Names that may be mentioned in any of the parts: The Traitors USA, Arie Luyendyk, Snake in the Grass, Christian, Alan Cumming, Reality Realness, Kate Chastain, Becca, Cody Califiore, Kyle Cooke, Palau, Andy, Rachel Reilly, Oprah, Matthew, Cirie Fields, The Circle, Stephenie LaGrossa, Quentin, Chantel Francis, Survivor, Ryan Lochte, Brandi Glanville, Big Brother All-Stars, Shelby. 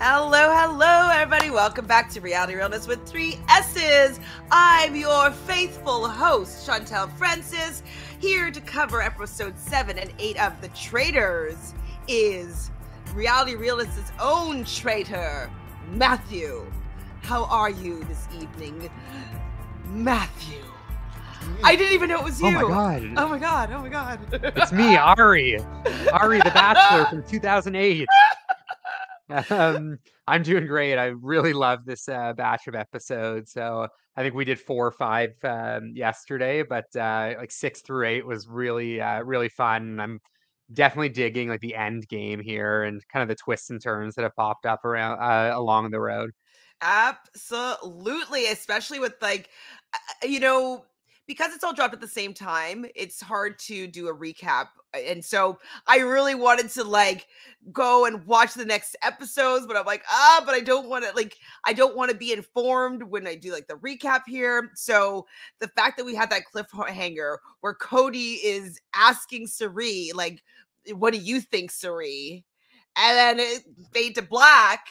Hello, hello, everybody. Welcome back to Reality Realness with three S's. I'm your faithful host, Chantel Francis, here to cover episodes 7 and 8 of The Traitors is Reality Realness's own traitor, Matthew. How are you this evening, Matthew? I didn't even know it was you. Oh my God. Oh my God. Oh my God. It's me, Arie. Arie the Bachelor from 2008. I'm doing great. I really love this batch of episodes. So I think we did 4 or 5 yesterday, but like 6 through 8 was really, really fun. And I'm definitely digging like the end game here and kind of the twists and turns that have popped up around along the road. Absolutely, especially with like, you know, because it's all dropped at the same time, it's hard to do a recap. And so I really wanted to like go and watch the next episodes, but I'm like, but I don't want to like, I don't want to be informed when I do like the recap here. So the fact that we had that cliffhanger where Cody is asking Cirie, like, what do you think, Cirie? And then it fade to black.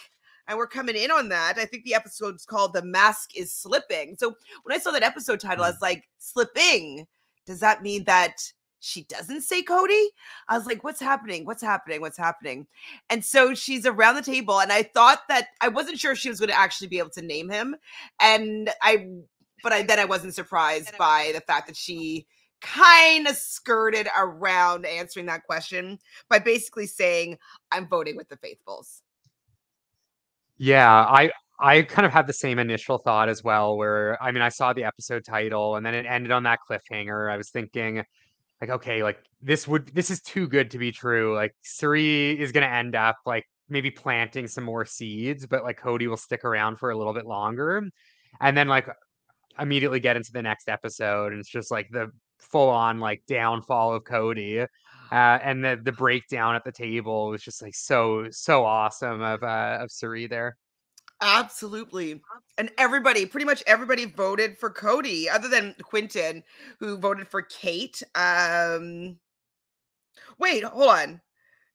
And we're coming in on that. I think the episode's called The Mask is Slipping. So when I saw that episode title, I was like, slipping? Does that mean that she doesn't say Cody? I was like, what's happening? What's happening? What's happening? And so she's around the table. And I thought that I wasn't sure she was going to actually be able to name him. And then I wasn't surprised by the fact that she kind of skirted around answering that question by basically saying, I'm voting with the Faithfuls. Yeah, I kind of had the same initial thought as well, where, I mean, I saw the episode title and then it ended on that cliffhanger. I was thinking like, okay, like this is too good to be true. Like Cirie is going to end up like maybe planting some more seeds, but like Cody will stick around for a little bit longer and then like immediately get into the next episode. And it's just like the full on like downfall of Cody. And the breakdown at the table was just like so awesome of Cirie there. Absolutely. And everybody, pretty much everybody voted for Cody, other than Quentin, who voted for Kate. Wait, hold on.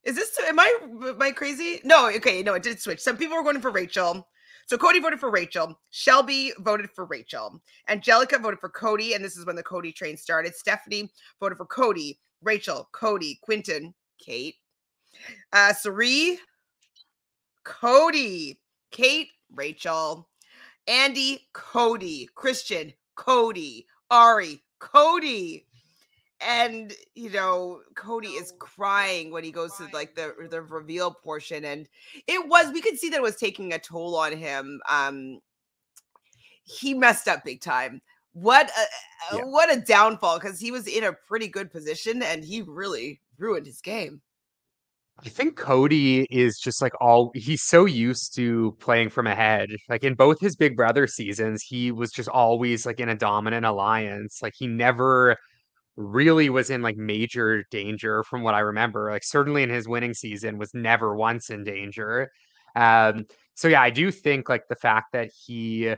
Is this, am I crazy? No, okay, no, it did switch. Some people were voting for Rachel. So Cody voted for Rachel. Shelby voted for Rachel. Angelica voted for Cody, and this is when the Cody train started. Stephenie voted for Cody. Rachel, Cody, Quentin, Kate, Cirie, Cody, Kate, Rachel, Andy, Cody, Christian, Cody, Arie, Cody. And, you know, Cody is crying when he goes to like the reveal portion. And it was, we could see that it was taking a toll on him. He messed up big time. What a downfall, because he was in a pretty good position and he really ruined his game. I think Cody is just like he's so used to playing from ahead. Like in both his Big Brother seasons, he was just always like in a dominant alliance. Like he never really was in like major danger from what I remember. Like certainly in his winning season was never once in danger. So yeah, I do think like the fact that he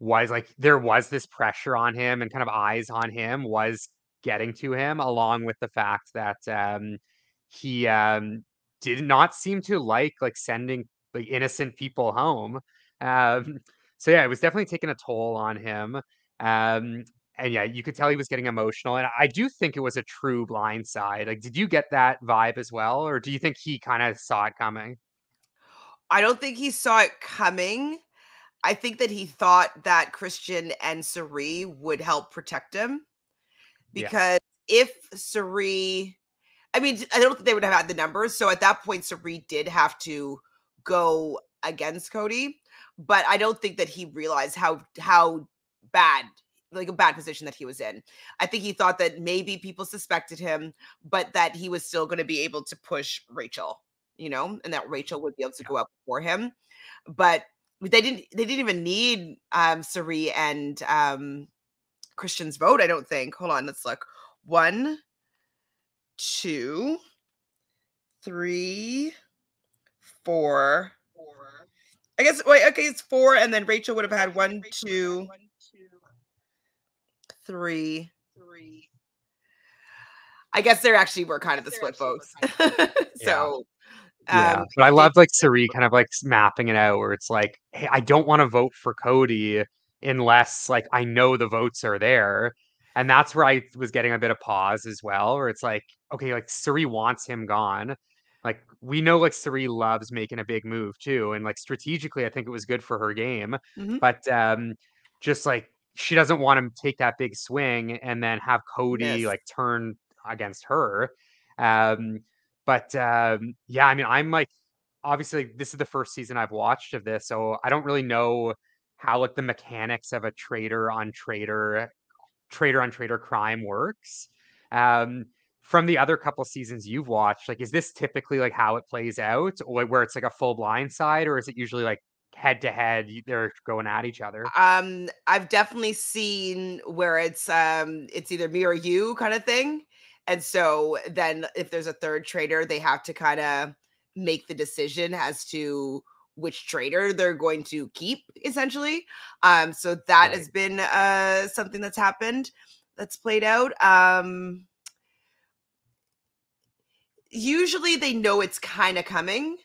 was like there was this pressure on him and kind of eyes on him was getting to him, along with the fact that he did not seem to like sending like innocent people home. So yeah, it was definitely taking a toll on him. And yeah, you could tell he was getting emotional. And I do think it was a true blindside. Like, did you get that vibe as well? Or do you think he kind of saw it coming? I don't think he saw it coming. I think that he thought that Christian and Cirie would help protect him, because if Cirie, I mean, I don't think they would have had the numbers. So at that point, Cirie did have to go against Cody, but I don't think that he realized how bad, like a bad position that he was in. I think he thought that maybe people suspected him, but that he was still going to be able to push Rachel, you know, and that Rachel would be able to go up for him. But They didn't even need Cirie and Christian's vote, I don't think. Hold on, let's look. 1, 2, 3, 4. I guess, wait, okay, it's 4, and then Rachel would have had 1, 2, 3. I guess they actually were kind of the split votes. So Yeah, but I love like Cirie kind of like mapping it out where it's like, hey, I don't want to vote for Cody unless like I know the votes are there. And that's where I was getting a bit of pause as well, where it's like, okay, like Cirie wants him gone. Like we know like Cirie loves making a big move too. And like strategically, I think it was good for her game, but just like she doesn't want to take that big swing and then have Cody like turn against her. But yeah, I mean, I'm like, obviously this is the first season I've watched of this, so I don't really know how like the mechanics of a traitor on traitor crime works. From the other couple seasons you've watched, like, is this typically like how it plays out, or where it's like a full blindside, or is it usually like head to head, they're going at each other? I've definitely seen where it's either me or you kind of thing. And so then if there's a third traitor, they have to kind of make the decision as to which traitor they're going to keep, essentially. So that has been something that's happened, that's played out. Usually they know it's kind of coming,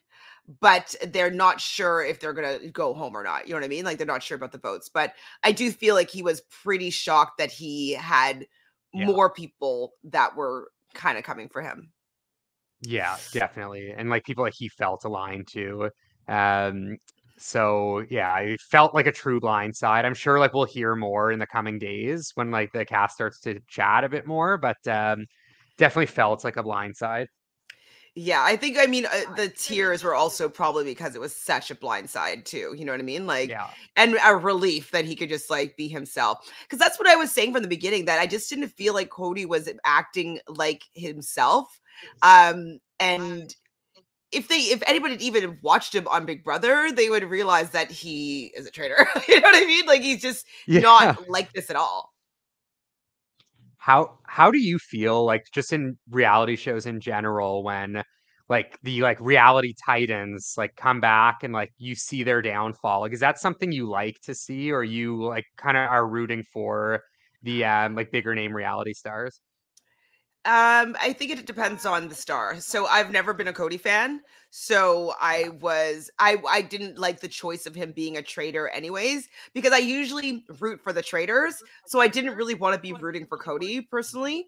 but they're not sure if they're going to go home or not. You know what I mean? Like, they're not sure about the votes. But I do feel like he was pretty shocked that he had more people that were kind of coming for him. Yeah, definitely. And like people that he felt aligned to. So yeah, it felt like a true blindside. I'm sure like we'll hear more in the coming days when like the cast starts to chat a bit more, but definitely felt like a blindside. Yeah, I think, I mean, the tears were also probably because it was such a blindside too. You know what I mean? Like, and a relief that he could just like be himself. Because that's what I was saying from the beginning, that I just didn't feel like Cody was acting like himself. And if anybody had even watched him on Big Brother, they would realize that he is a traitor. You know what I mean? Like, he's just not like this at all. How do you feel like just in reality shows in general when like the like reality titans like come back and like you see their downfall? Like, is that something you like to see, or you like kind of are rooting for the like bigger name reality stars? I think it depends on the star. So I've never been a Cody fan. So I didn't like the choice of him being a traitor anyways, because I usually root for the traitors. So I didn't really want to be rooting for Cody personally.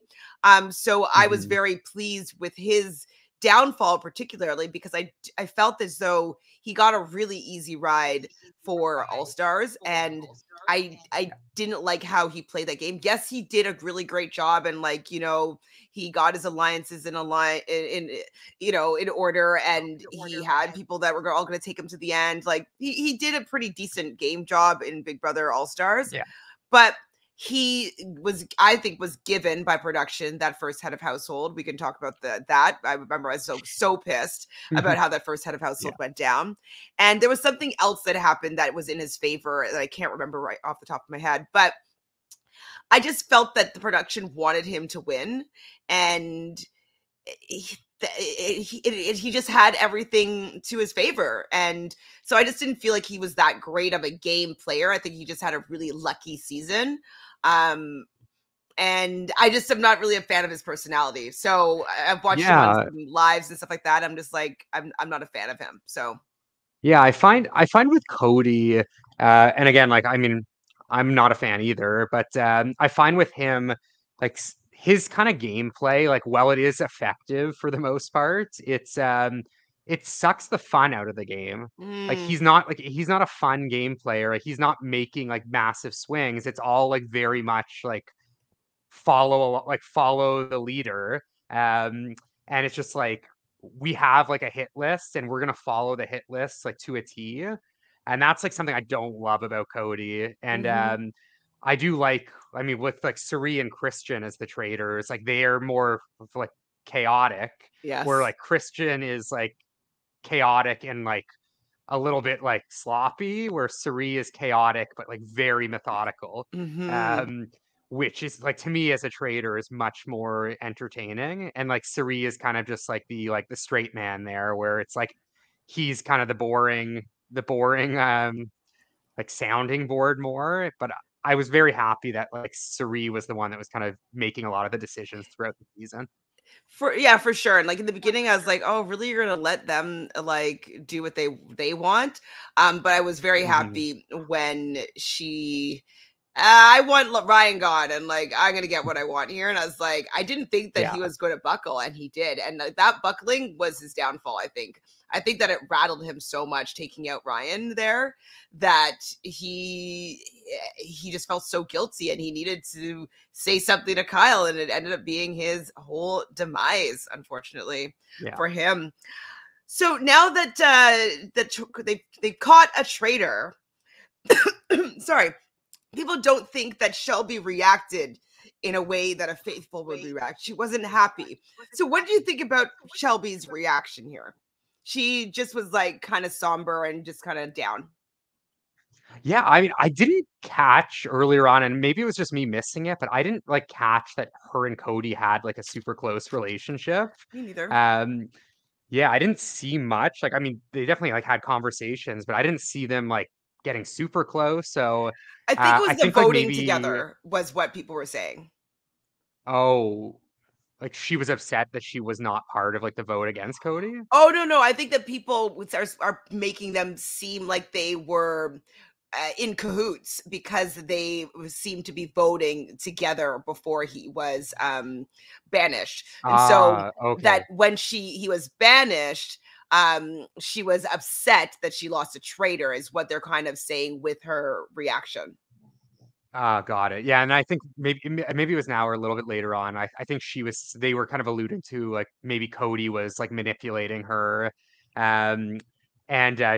So I was very pleased with his downfall, particularly because I felt as though he got a really easy ride for All-Stars, and I didn't like how he played that game. Yes, he did a really great job, and like, you know, he got his alliances in order, and he had people that were all going to take him to the end. Like, he did a pretty decent game job in Big Brother All-Stars, but he was, I think, was given by production that first head of household. We can talk about that. I remember I was so pissed about how that first head of household went down. And there was something else that happened that was in his favor that I can't remember right off the top of my head. But I just felt that the production wanted him to win. And he just had everything to his favor. And so I just didn't feel like he was that great of a game player. I think he just had a really lucky season. And I just am not really a fan of his personality. So I've watched him on some lives and stuff like that. I'm just like, I'm not a fan of him. So yeah, I find with Cody, and again, like, I mean, I'm not a fan either, but I find with him, like, his kind of gameplay, like, while it is effective for the most part, it sucks the fun out of the game. Like, he's not a fun game player. Like, he's not making like massive swings. It's all like very much like follow the leader. And it's just like, we have like a hit list, and we're gonna follow the hit list like to a T. And that's like something I don't love about Cody. And I do like, I mean, with like Cirie and Christian as the traitors, like, they are more like chaotic. Yes. Where like Christian is like chaotic and like a little bit like sloppy, where Cirie is chaotic but like very methodical. Which is like, to me as a traitor, is much more entertaining. And like Cirie is kind of just like the straight man there, where it's like he's kind of the boring like sounding board more. But I was very happy that like Cirie was the one that was kind of making a lot of the decisions throughout the season. For sure. And like in the beginning, I was like, oh, really? You're going to let them like do what they want. But I was very happy when she, I want Ryan gone and like, I'm going to get what I want here. And I was like, I didn't think that he was going to buckle, and he did. And that buckling was his downfall. I think that it rattled him so much taking out Ryan there that he just felt so guilty, and he needed to say something to Kyle, and it ended up being his whole demise, unfortunately, for him. So now that they caught a traitor, sorry, people don't think that Shelby reacted in a way that a faithful would react. She wasn't happy. So what did you think about Shelby's reaction here? She just was like kind of somber and just kind of down. Yeah, I mean, I didn't catch earlier on, and maybe it was just me missing it, but I didn't like catch that her and Cody had like a super close relationship. Me neither. Yeah, I didn't see much. Like, I mean, they definitely like had conversations, but I didn't see them like getting super close. So I think it was the voting like maybe together was what people were saying. Oh. Like she was upset that she was not part of like the vote against Cody. Oh no, I think that people are making them seem like they were in cahoots because they seemed to be voting together before he was banished, and so that when he was banished, she was upset that she lost a traitor, is what they're kind of saying with her reaction. Got it. Yeah, and I think maybe it was now or a little bit later on. I think they were kind of alluding to like maybe Cody was like manipulating her, and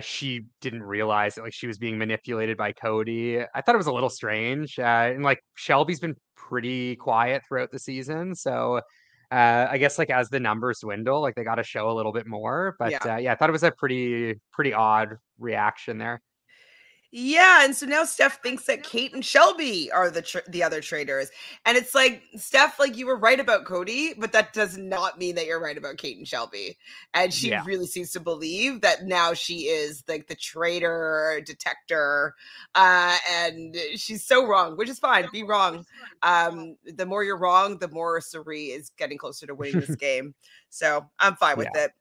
she didn't realize that like she was being manipulated by Cody. I thought it was a little strange, and like Shelby's been pretty quiet throughout the season, so I guess like as the numbers dwindle, like they got to show a little bit more. But I thought it was a pretty odd reaction there. Yeah, and so now Steph thinks that Kate and Shelby are the other traitors, and it's like, Steph, like you were right about Cody, but that does not mean that you're right about Kate and Shelby. And she really seems to believe that now she is like the traitor detector, and she's so wrong, which is fine. Be wrong. The more you're wrong, the more Cirie is getting closer to winning this game. So I'm fine with it.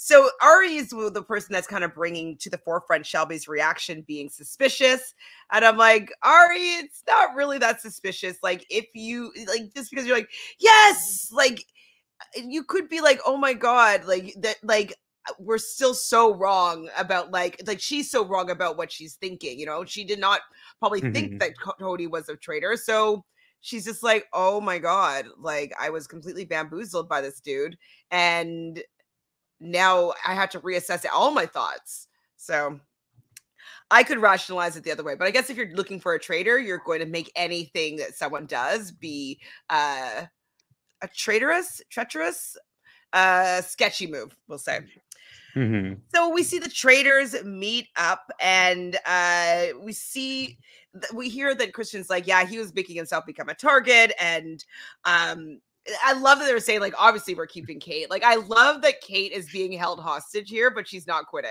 So Arie is the person that's kind of bringing to the forefront Shelby's reaction being suspicious. And I'm like, Arie, it's not really that suspicious. Like, if you, like, just because you're like, yes, like, you could be like, oh my God, like, that, like, we're still so wrong about like she's so wrong about what she's thinking, you know? She did not probably think that Cody was a traitor. So she's just like, oh my God, like, I was completely bamboozled by this dude. And now I have to reassess all my thoughts. So I could rationalize it the other way, but I guess if you're looking for a traitor, you're going to make anything that someone does be a treacherous, sketchy move, we'll say. So we see the traitors meet up, and we hear that Christian's like, yeah, he was making himself become a target, and I love that they're saying, like, obviously we're keeping Kate. Like, I love that Kate is being held hostage here, but she's not quitting.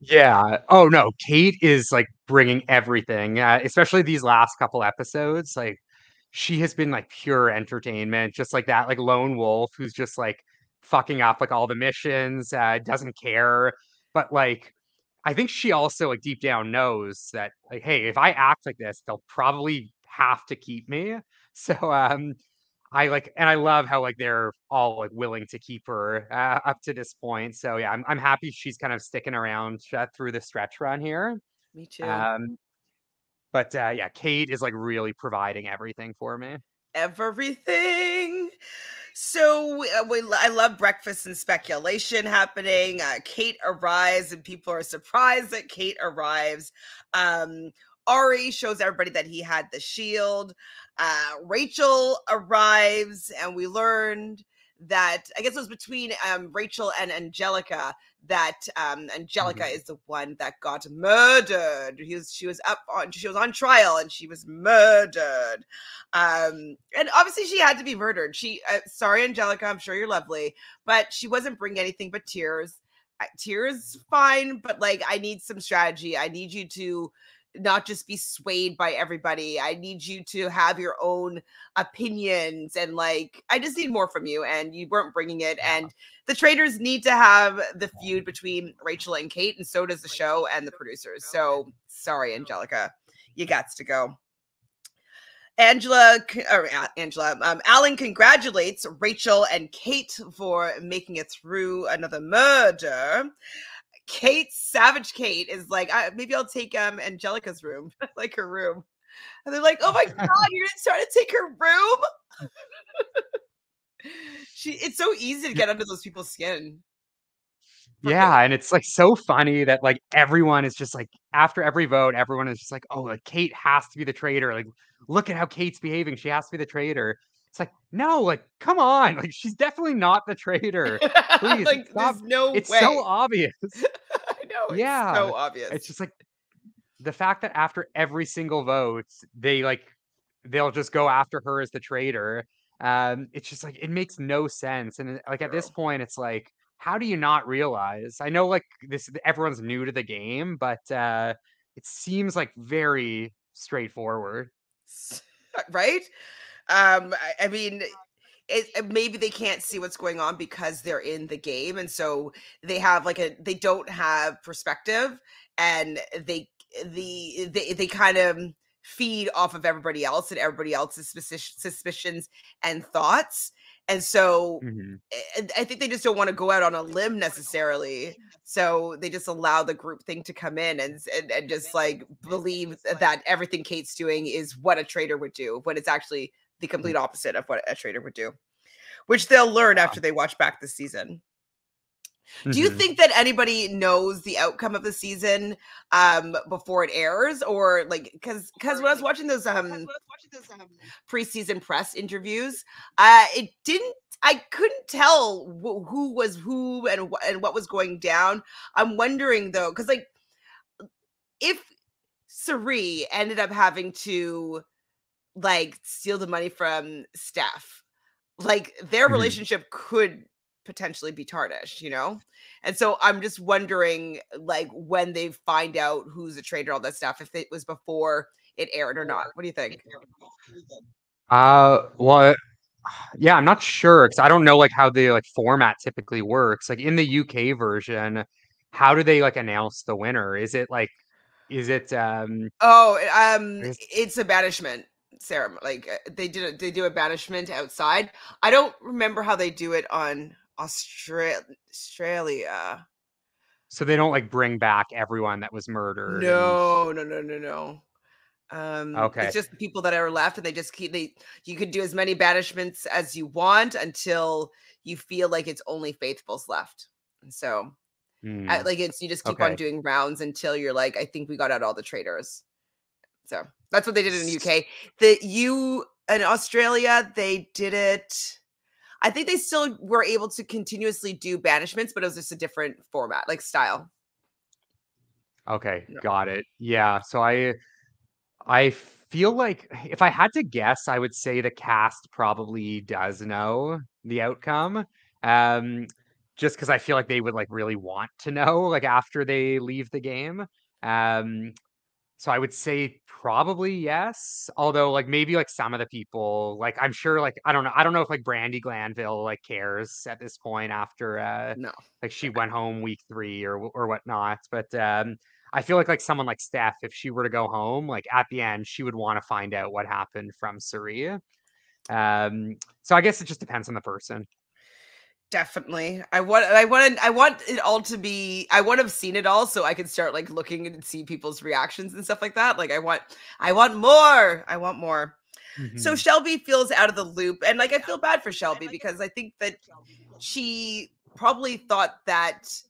Yeah. Oh, no. Kate is, like, bringing everything, especially these last couple episodes. Like, she has been, like, pure entertainment, just like that, like, lone wolf who's just, like, fucking up, like, all the missions, doesn't care. But, like, I think she also, like, deep down knows that, like, hey, if I act like this, they'll probably have to keep me. So, I love how like they're all like willing to keep her up to this point. So yeah, I'm happy she's kind of sticking around through the stretch run here. Me too. But yeah, Kate is like really providing everything for me. Everything. So I love breakfast and speculation happening. Kate arrives, and people are surprised that Kate arrives. Arie shows everybody that he had the shield. Rachel arrives, and we learned that, I guess it was between Rachel and Angelica, that Angelica is the one that got murdered. She was on trial, and she was murdered. And obviously she had to be murdered. She, sorry, Angelica, I'm sure you're lovely, but she wasn't bringing anything but tears. Tears, fine, but like, I need some strategy. I need you to not just be swayed by everybody. I need you to have your own opinions, and like, I just need more from you, and you weren't bringing it. Yeah. And the Traitors need to have the feud between Rachel and Kate, and so does the show and the producers. So sorry, Angelica, you gots to go. Alan congratulates Rachel and Kate for making it through another murder. Kate, Savage Kate, is like, maybe I'll take Angelica's room, like her room. And they're like, oh my God, you're trying to take her room? It's so easy to get under those people's skin. Yeah, and it's like so funny that like everyone is just like, after every vote, everyone is just like, oh, like Kate has to be the traitor. Like, look at how Kate's behaving. She has to be the traitor. It's like, no, like, come on. Like, she's definitely not the traitor. Please, like, there's no way. It's so obvious. I know. Yeah. It's so obvious. It's just like the fact that after every single vote, they'll just go after her as the traitor. It's just like, it makes no sense. And like at this point, it's like, how do you not realize? I know, like, this, everyone's new to the game, but it seems like very straightforward, right? I mean, maybe they can't see what's going on because they're in the game, and so they have like they don't have perspective, and they kind of feed off of everybody else and everybody else's suspicions and thoughts. And so I think they just don't want to go out on a limb necessarily. So they just allow the group thing to come in and just like believe that everything Kate's doing is what a traitor would do, when it's actually the complete opposite of what a traitor would do, which they'll learn after they watch back this season. Do you think that anybody knows the outcome of the season before it airs, or like, because when I was watching those preseason press interviews, I couldn't tell who was who and what was going down. I'm wondering though, because like, if Cirie ended up having to like steal the money from Steph, like their relationship could potentially be tarnished, you know? And so I'm just wondering, like, when they find out who's a traitor, all that stuff, if it was before it aired or not. What do you think? Well, yeah, I'm not sure, because I don't know like how the like format typically works. Like in the UK version, how do they like announce the winner? Is it like, it's a banishment ceremony. Like they do a banishment outside. I don't remember how they do it on Australia. So they don't like bring back everyone that was murdered. No. Okay, it's just the people that are left, and they just keep you could do as many banishments as you want until you feel like it's only faithfuls left. And so you just keep on doing rounds until you're like, I think we got out all the traitors. So that's what they did in the UK. In Australia, they did it. I think they still were able to continuously do banishments, but it was just a different format, like style. Okay, got it. Yeah, so I feel like if I had to guess, I would say the cast probably does know the outcome, just because I feel like they would like really want to know, like after they leave the game. So I would say probably yes. Although like maybe like some of the people, like I'm sure, like, I don't know if like Brandi Glanville like cares at this point after like she went home week 3 or whatnot. But I feel like someone like Steph, if she were to go home, like at the end, she would want to find out what happened from Cirie. So I guess it just depends on the person. Definitely. I want it all to be, I want to have seen it all so I can start like looking and see people's reactions and stuff like that. Like I want more. So Shelby feels out of the loop, and like I feel bad for Shelby because I think that she probably thought that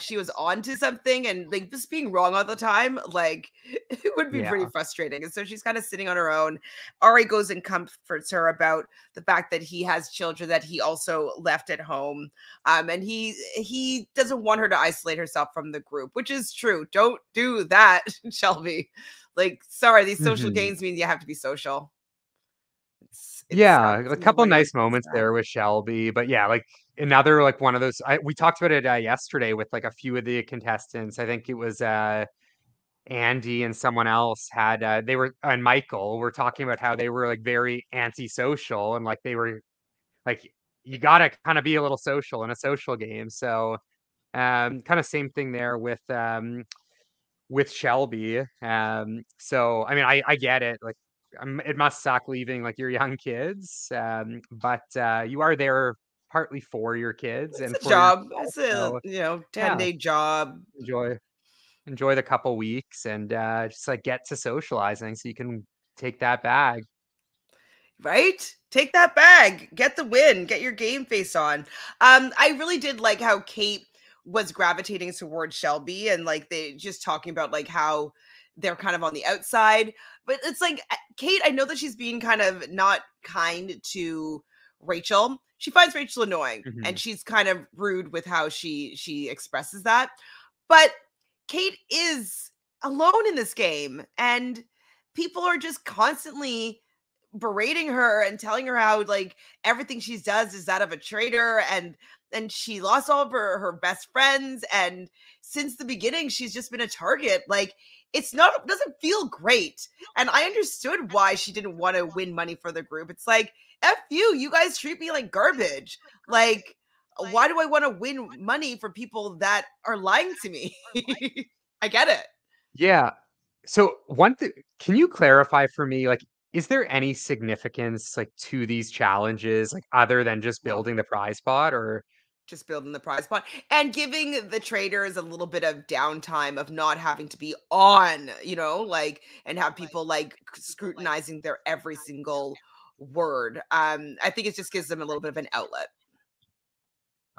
she was onto something, and like just being wrong all the time, like it would be pretty frustrating. And so she's kind of sitting on her own. Arie goes and comforts her about the fact that he has children that he also left at home, and he doesn't want her to isolate herself from the group, which is true. Don't do that, Shelby. Like, sorry, these social games mean you have to be social. Yeah, a couple nice moments there with Shelby, but yeah, like another like one of those. We talked about it yesterday with like a few of the contestants. I think it was Andy and someone else had they were, and Michael were talking about how they were like very antisocial, and like they were like, you gotta kind of be a little social in a social game. So kind of same thing there with Shelby. So I mean, I get it. Like, it must suck leaving like your young kids, but you are there partly for your kids. It's and a for job. It's a so, 10-day job. Enjoy the couple weeks and just like get to socializing so you can take that bag. Right? Take that bag. Get the win. Get your game face on. I really did like how Kate was gravitating towards Shelby, and like they just talking about like how they're kind of on the outside. But it's like, Kate, I know that she's being kind of not kind to Rachel. She finds Rachel annoying, mm-hmm. and she's kind of rude with how she expresses that. But Kate is alone in this game, and people are just constantly berating her and telling her how like everything she does is that of a traitor, and she lost all of her best friends, and since the beginning she's just been a target. Like, it doesn't feel great, and I understood why she didn't want to win money for the group. It's like, F you guys treat me like garbage. Like, why do I want to win money for people that are lying to me? I get it. Yeah. So one thing, can you clarify for me, like, is there any significance like to these challenges, like other than just building the prize pot or just building the prize pot and giving the traders a little bit of downtime of not having to be on, like, and have people like scrutinizing their every single word. I think it just gives them a little bit of an outlet.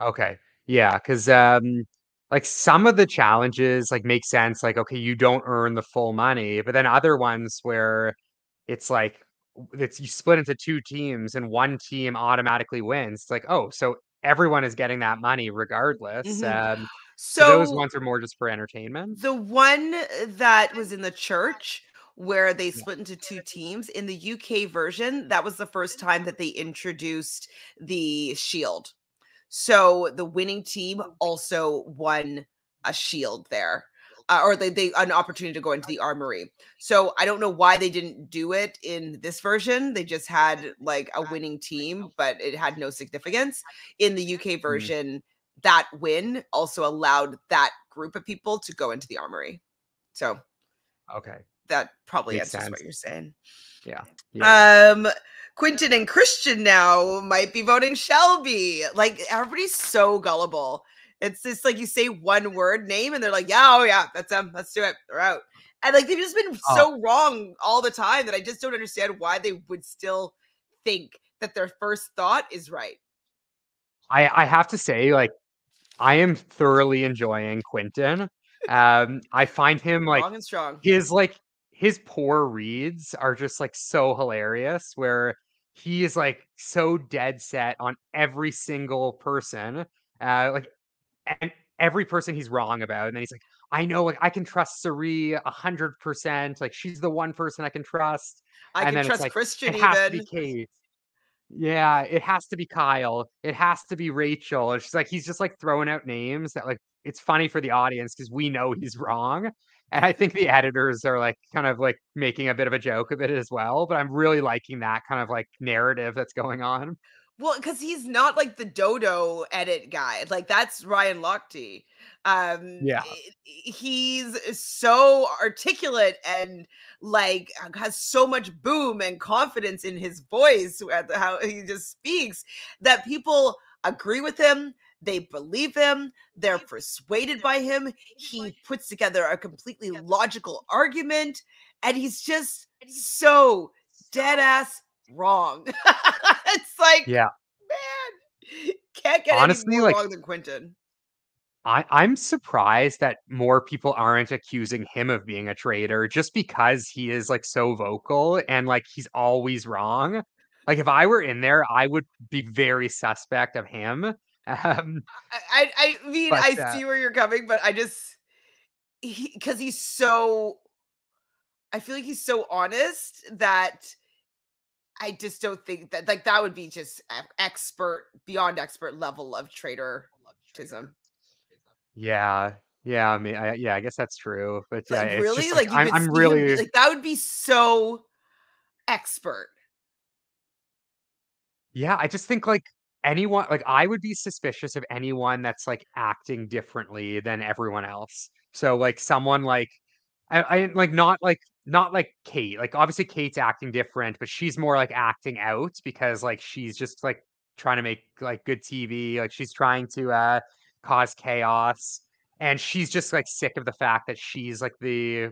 Okay. Yeah. Cause, like some of the challenges like make sense. Like, okay, you don't earn the full money, but then other ones where it's like, you split into two teams and one team automatically wins. It's like, oh, so everyone is getting that money regardless. Mm-hmm. So those ones are more just for entertainment. The one that was in the church where they split into two teams in the UK version, that was the first time that they introduced the shield. So the winning team also won a shield there, or they an opportunity to go into the armory. So I don't know why they didn't do it in this version. They just had like a winning team, but it had no significance. In the UK version, that win also allowed that group of people to go into the armory. So okay, that probably makes answers sense. What you're saying. Yeah. Quentin and Christian now might be voting Shelby. Like, everybody's so gullible. It's just like you say one word name and they're like, yeah, oh yeah, that's them. Let's do it. They're out. And like, they've just been so wrong all the time that I just don't understand why they would still think that their first thought is right. I have to say, like, I am thoroughly enjoying Quentin. I find him like strong and strong. His poor reads are just like so hilarious, where he is like so dead set on every single person, like, and every person he's wrong about. And then he's like, I know, like, I can trust Cirie 100%. Like, she's the one person I can trust. I can trust Christian. It has to be Kate. Yeah, it has to be Kyle. It has to be Rachel. And she's like, he's just like throwing out names that like, it's funny for the audience because we know he's wrong. And I think the editors are like kind of like making a bit of a joke of it as well. But I'm really liking that kind of like narrative that's going on. Well, because he's not like the dodo edit guy. Like, that's Ryan Lochte. Yeah. He's so articulate and like has so much boom and confidence in his voice, how he just speaks, that people agree with him. They believe him. They're persuaded by him. He puts together a completely logical argument, and he's just so dead ass wrong. It's like, yeah, man, can't get honestly any more wrong than Quentin. I'm surprised that more people aren't accusing him of being a traitor, just because he is like so vocal and like he's always wrong. Like, if I were in there, I would be very suspect of him. I mean, but, I see where you're coming, but I just, because he's so, I feel like he's so honest that I just don't think that like that would be just expert, beyond expert level of traitorism. Yeah. Yeah, I mean, I guess that's true. But yeah, like, really, it's like I'm really like, that would be so expert. Yeah, I just think like anyone, like I would be suspicious of anyone that's like acting differently than everyone else. So like someone like I not like Kate. Like obviously Kate's acting different, but she's more like acting out because like she's just like trying to make like good TV. Like she's trying to cause chaos. And she's just like sick of the fact that she's like the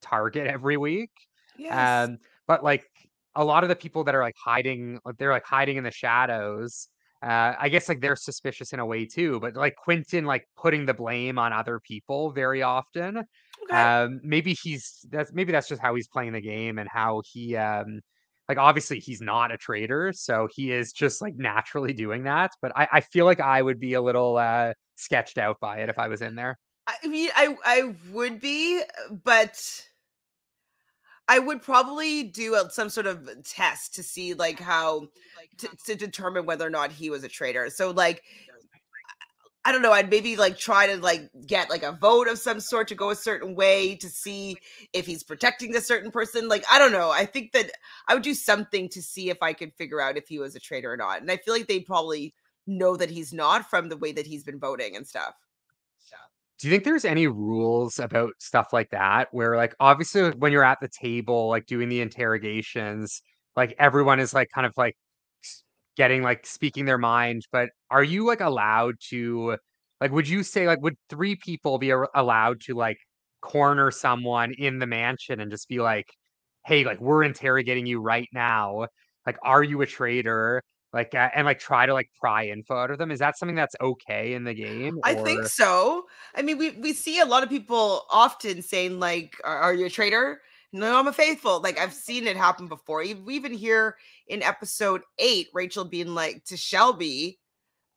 target every week. Yes. But like a lot of the people that are like hiding, they're like hiding in the shadows. I guess like they're suspicious in a way too. But like Quentin, like putting the blame on other people very often. Okay. Maybe that's just how he's playing the game and how he like obviously he's not a traitor, so he is just like naturally doing that. But I feel like I would be a little sketched out by it if I was in there. I mean, I would be, but I would probably do some sort of test to see like how to determine whether or not he was a traitor. So like, I don't know, I'd maybe like try to like get like a vote of some sort to go a certain way to see if he's protecting a certain person. Like, I don't know. I think that I would do something to see if I could figure out if he was a traitor or not. And I feel like they probably know that he's not from the way that he's been voting and stuff. So. Do you think there's any rules about stuff like that where like, obviously when you're at the table, like doing the interrogations, like everyone is like kind of like getting like speaking their mind, but are you like allowed to like, would you say like, would three people be allowed to like corner someone in the mansion and just be like, hey, like we're interrogating you right now. Like, are you a traitor? Like, and like try to like pry info out of them. Is that something that's okay in the game? Or? I think so. I mean, we see a lot of people often saying like, are you a traitor? No, I'm a faithful. Like I've seen it happen before. We even hear in episode 8, Rachel being like to Shelby,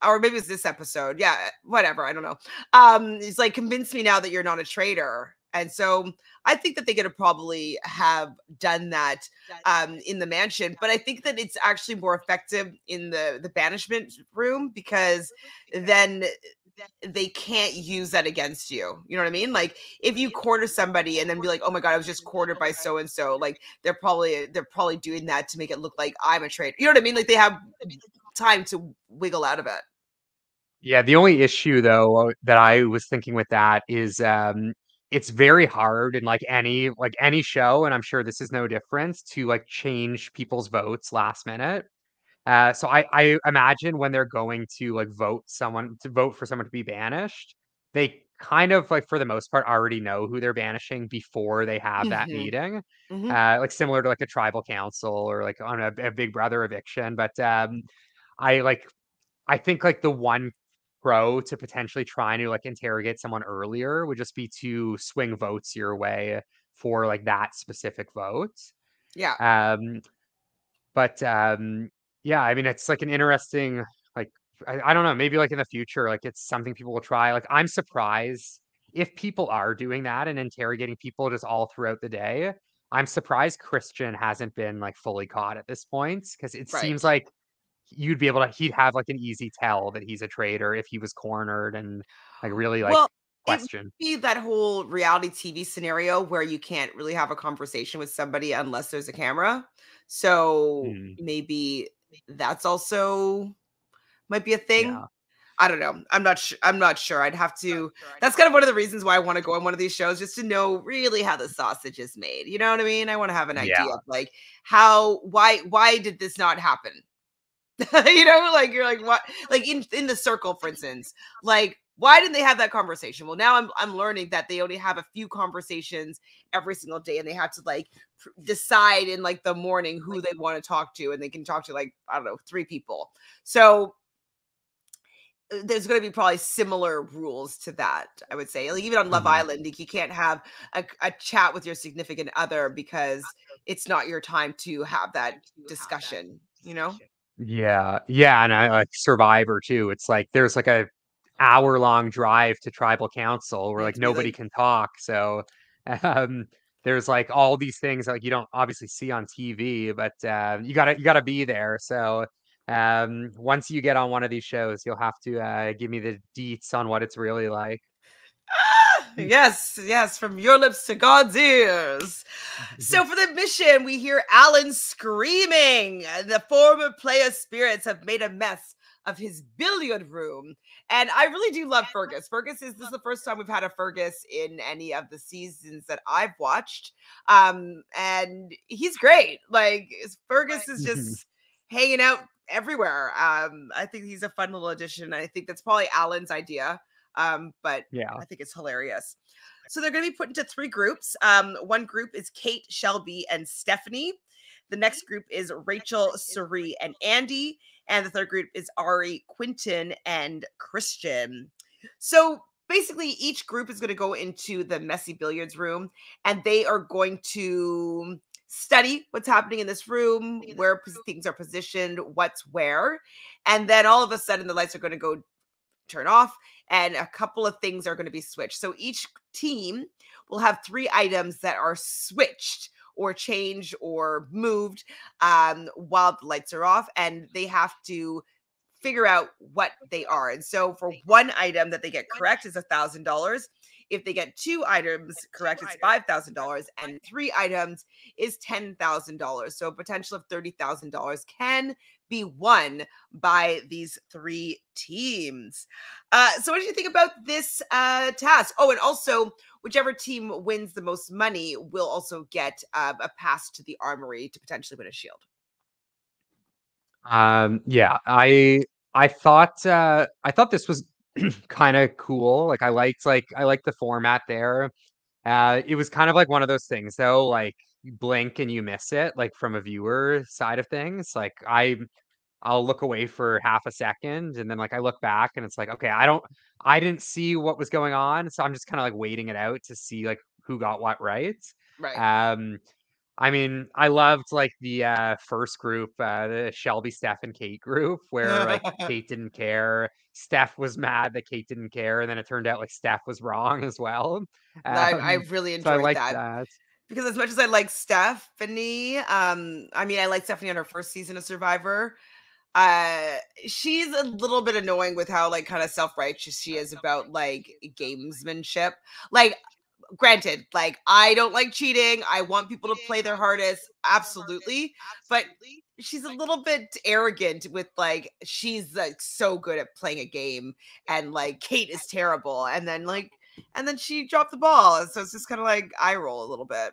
or maybe it's this episode. Yeah, whatever. I don't know. It's like, convince me now that you're not a traitor. And so I think that they could have probably have done that in the mansion. But I think that it's actually more effective in the banishment room, because then they can't use that against you. You know what I mean? Like if you corner somebody and then be like, oh my God, I was just cornered by so-and-so. Like they're probably doing that to make it look like I'm a traitor. You know what I mean? Like they have time to wiggle out of it. Yeah. The only issue though, that I was thinking with that is it's very hard in like any show. And I'm sure this is no different to like change people's votes last minute. So I imagine when they're going to like vote for someone to be banished, they kind of like for the most part already know who they're banishing before they have that meeting, like similar to like a tribal council or like on a Big Brother eviction. But I think like the one pro to potentially trying to like interrogate someone earlier would just be to swing votes your way for like that specific vote. Yeah. Yeah, I mean, it's like an interesting, like, I don't know, maybe like in the future, like it's something people will try. Like, I'm surprised if people are doing that and interrogating people just all throughout the day. I'm surprised Christian hasn't been like fully caught at this point, because it seems like you'd be able to, he'd have like an easy tell that he's a traitor if he was cornered and like really like questioned. It would be that whole reality TV scenario where you can't really have a conversation with somebody unless there's a camera. So maybe that's also might be a thing. Yeah. I don't know. I'm not sure. I'd have to. That's kind of one of the reasons why I want to go on one of these shows, just to know really how the sausage is made. You know what I mean? I want to have an idea of like why did this not happen? You know, like you're like what? Like in The Circle, for instance, like why didn't they have that conversation? Well, now I'm learning that they only have a few conversations every single day, and they have to like decide in like the morning who they want to talk to, and they can talk to like, I don't know, 3 people. So there's going to be probably similar rules to that, I would say. Like even on Love Island, like you can't have a chat with your significant other because it's not your time to have that discussion, you know? Yeah. Yeah. And I like Survivor too. It's like, there's like a hour-long drive to tribal council where like nobody can talk, so there's like all these things that, like you don't obviously see on TV, but you gotta be there. So once you get on one of these shows, you'll have to give me the deets on what it's really like. Yes, yes, from your lips to God's ears. So for the mission, we hear Alan screaming. The former player spirits have made a mess of his billiard room. And I really do love Fergus. This is the first time we've had a Fergus in any of the seasons that I've watched. And he's great. Like, Fergus is just hanging out everywhere. I think he's a fun little addition. I think that's probably Alan's idea. But yeah, I think it's hilarious. So they're going to be put into three groups. One group is Kate, Shelby, and Stephenie. The next group is Rachel, Cirie, and Andy. And the third group is Arie, Quentin, and Christian. So basically each group is going to go into the messy billiards room, and they are going to study what's happening in this room, where things are positioned, what's where. And then all of a sudden the lights are going to go turn off, and a couple of things are going to be switched. So each team will have three items that are switched or changed or moved while the lights are off, and they have to figure out what they are. And so for one item that they get correct is $1,000. If they get two items correct, it's $5,000, and three items is $10,000. So a potential of $30,000 can be won by these three teams. So what do you think about this task? Oh, and also whichever team wins the most money will also get a pass to the armory to potentially win a shield. Yeah, I thought this was kind of cool. Like, I liked the format there. It was kind of like one of those things though, like you blink and you miss it, like from a viewer side of things. Like I'll look away for half a second, and then like I look back and it's like, okay, I didn't see what was going on, so I'm just kind of like waiting it out to see like who got what right. I mean, I loved like the first group, the Shelby, Steph, and Kate group, where like Kate didn't care. Steph was mad that Kate didn't care, and then it turned out like Steph was wrong as well. I really enjoyed that. Because as much as I like Stephenie, I mean, I like Stephenie on her first season of Survivor. She's a little bit annoying with how like kind of self-righteous she is about like gamesmanship. Like, granted, like I don't like cheating. I want people to play their hardest. Absolutely. But she's a little bit arrogant with like, she's like so good at playing a game, and like Kate is terrible. And then she dropped the ball. So it's just kind of like eye roll a little bit.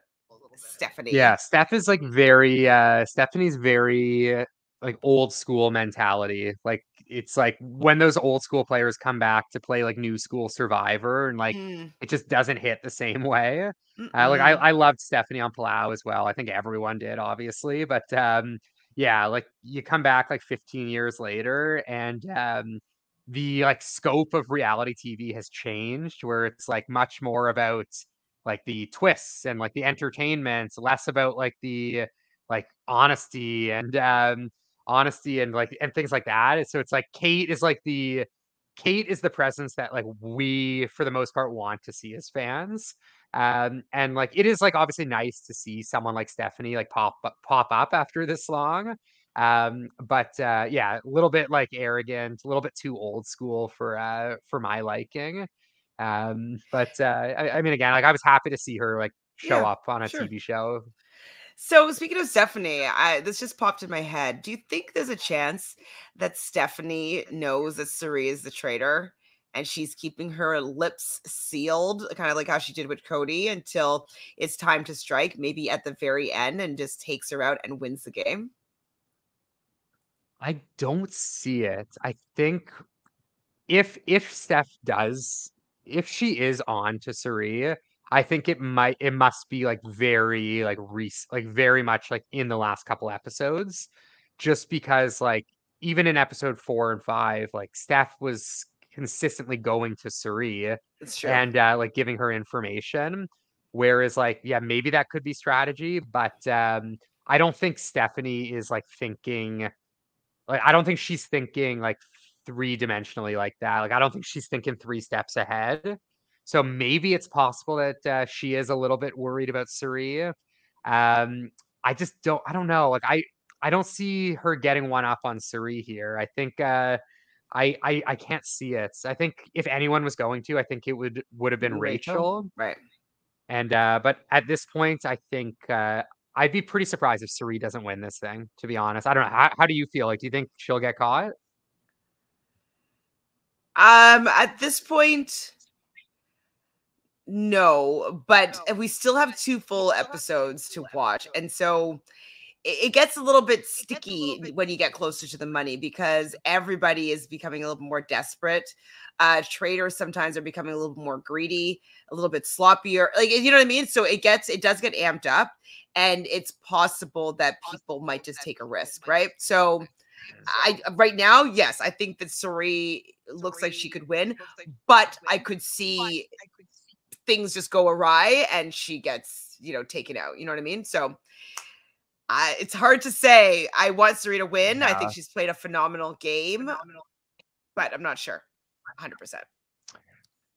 Stephenie. Yeah. Steph is like very, Stephanie's very like old school mentality. Like, it's like when those old school players come back to play like new school Survivor, and like it just doesn't hit the same way. Like I loved Stephenie on Palau as well. I think everyone did, obviously, but yeah, like you come back like 15 years later, and the like scope of reality TV has changed, where it's like much more about like the twists and like the entertainment, less about like the like honesty and like and things like that. So it's like Kate is the presence that like we for the most part want to see as fans, and like it is like obviously nice to see someone like Stephenie like pop up after this long, but yeah, a little bit like arrogant, a little bit too old school for my liking. I mean, again, like I was happy to see her like show up on a TV show. So speaking of Stephenie, this just popped in my head. Do you think there's a chance that Stephenie knows that Cirie is the traitor, and she's keeping her lips sealed, kind of like how she did with Cody, until it's time to strike, maybe at the very end, and just takes her out and wins the game? I don't see it. I think if Steph does, if she is on to Cirie, I think it must be like very like very much like in the last couple episodes, just because like even in episode 4 and 5, like Steph was consistently going to Cirie and like giving her information. Whereas like, yeah, maybe that could be strategy, but I don't think Stephenie is like thinking, like I don't think she's thinking like three-dimensionally like that. Like I don't think she's thinking 3 steps ahead. So maybe it's possible that she is a little bit worried about Cirie. I don't know. Like I don't see her getting one up on Cirie here. I think I can't see it. I think if anyone was going to, I think it would have been Rachel. Right. And but at this point, I think I'd be pretty surprised if Cirie doesn't win this thing, to be honest. I don't know. How do you feel? Like, do you think she'll get caught? At this point, no, but we still have two full episodes to watch. And so it gets a little bit sticky when you get closer to the money, because everybody is becoming a little more desperate. Traders sometimes are becoming a little more greedy, a little bit sloppier. Like, you know what I mean? So it does get amped up, and it's possible that people might just take a risk. Right. So right now, yes, I think that Cirie looks like she could win, but I could see things just go awry and she gets, you know, taken out. You know what I mean? So it's hard to say. I want Cirie to win. Yeah. I think she's played a phenomenal game, but I'm not sure. 100%.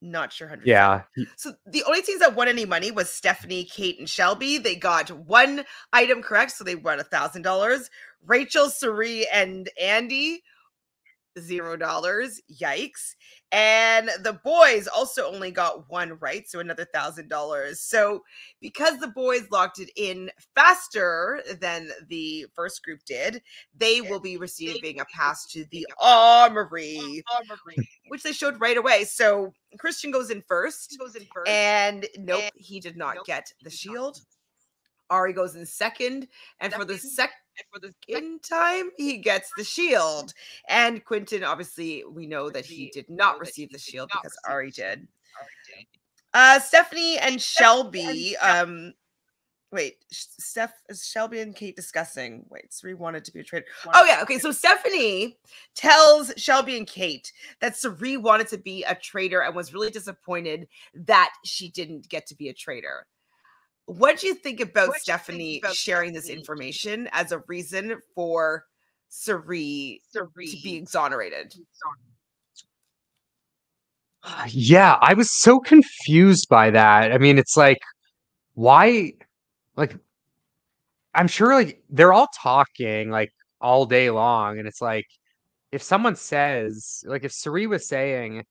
Not sure. 100%. Yeah. So the only teams that won any money was Stephenie, Kate, and Shelby. They got one item correct, so they won $1,000. Rachel, Cirie, and Andy, $0. Yikes. And the boys also only got one right, so another $1,000. So because the boys locked it in faster than the first group did, they will be receiving a pass to the Armory, which they showed right away. So Christian goes in first, and nope, he did not get the shield. Arie goes in second, and for the second time, he gets the shield. And Quentin, obviously, we know that he did not receive the shield because Arie did. Stephenie and Shelby. Shelby and Kate discussing. Wait, Cirie wanted to be a traitor. Oh, yeah. Okay, so Stephenie tells Shelby and Kate that Cirie wanted to be a traitor and was really disappointed that she didn't get to be a traitor. What do you think about Stephenie sharing this information as a reason for Cirie to be exonerated? Yeah, I was so confused by that. I mean, it's like, why? Like, I'm sure, like, they're all talking, like, all day long. And it's like, if someone says, like, if Cirie was saying,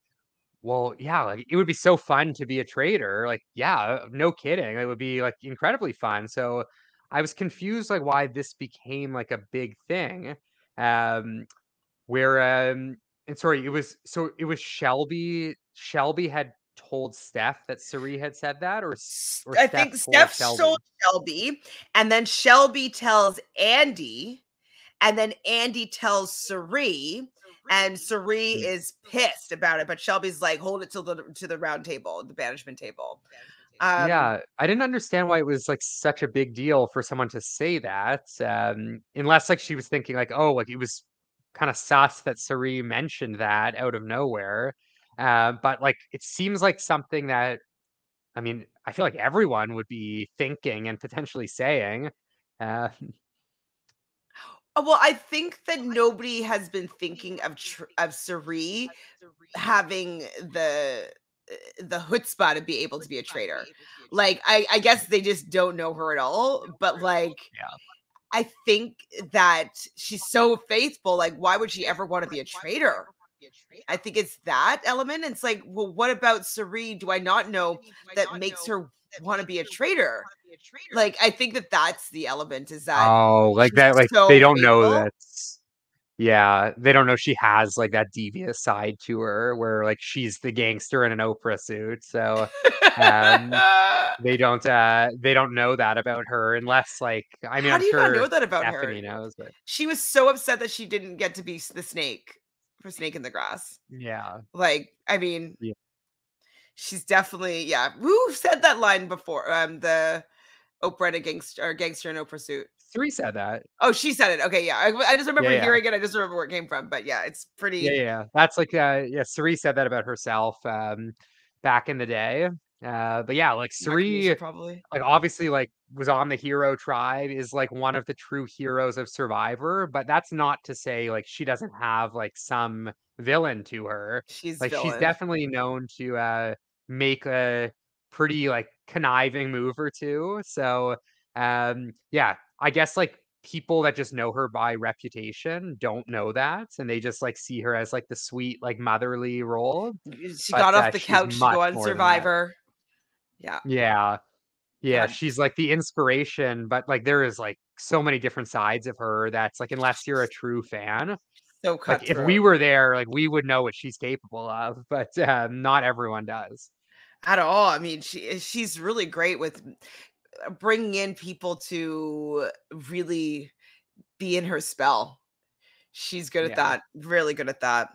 well, yeah, like, it would be so fun to be a traitor. Like, yeah, no kidding. It would be, like, incredibly fun. So I was confused, like, why this became, like, a big thing. It was Shelby. Shelby had told Steph that Cirie had said that, or I think Steph told Shelby, and then Shelby tells Andy, and then Andy tells Cirie. And Cirie is pissed about it, but Shelby's like, hold it to the round table, the banishment table. Yeah, I didn't understand why it was like such a big deal for someone to say that, unless like she was thinking like, oh, like it was kind of sus that Cirie mentioned that out of nowhere. But like it seems like something that, I mean, I feel like everyone would be thinking and potentially saying. Well, I think that nobody has been thinking of Cirie having the chutzpah to be able to be a traitor. Like, I guess they just don't know her at all. But like, yeah. I think that she's so faithful. Like, why would she ever want to be a traitor? I think it's that element. It's like, well, what about Cirie? Do I not know that makes her want to be a traitor? Like, I think that that's the element, is that, oh, like that, like so they don't know that. Yeah, they don't know she has like that devious side to her where like she's the gangster in an Oprah suit. So they don't know that about her, unless like, I mean, how I'm do you sure not know that about Stephenie her knows, but she was so upset that she didn't get to be the snake for Snake in the Grass. Yeah, like, I mean, yeah. She's definitely, yeah. Who said that line before? The Oprah and a gangster in Oprah suit. Cirie said that. Oh, she said it. Okay, yeah. I just remember hearing it. I just remember where it came from. But yeah, it's pretty. Yeah, yeah. That's like, yeah. Cirie said that about herself back in the day. But yeah, like Cirie, probably, like obviously, like was on the hero tribe, is like one of the true heroes of Survivor. But that's not to say like she doesn't have like some villain to her. She's like villain. She's definitely known to make a pretty like conniving move or two. So yeah, I guess like people that just know her by reputation don't know that, and they just like see her as like the sweet, like motherly role. She got off the couch to go on Survivor. Yeah, she's like the inspiration, but like there is like so many different sides of her that's like, unless you're a true fan, so like, if we were there, like we would know what she's capable of, but not everyone does at all. I mean, she's really great with bringing in people to really be in her spell. She's good at that. Really good at that.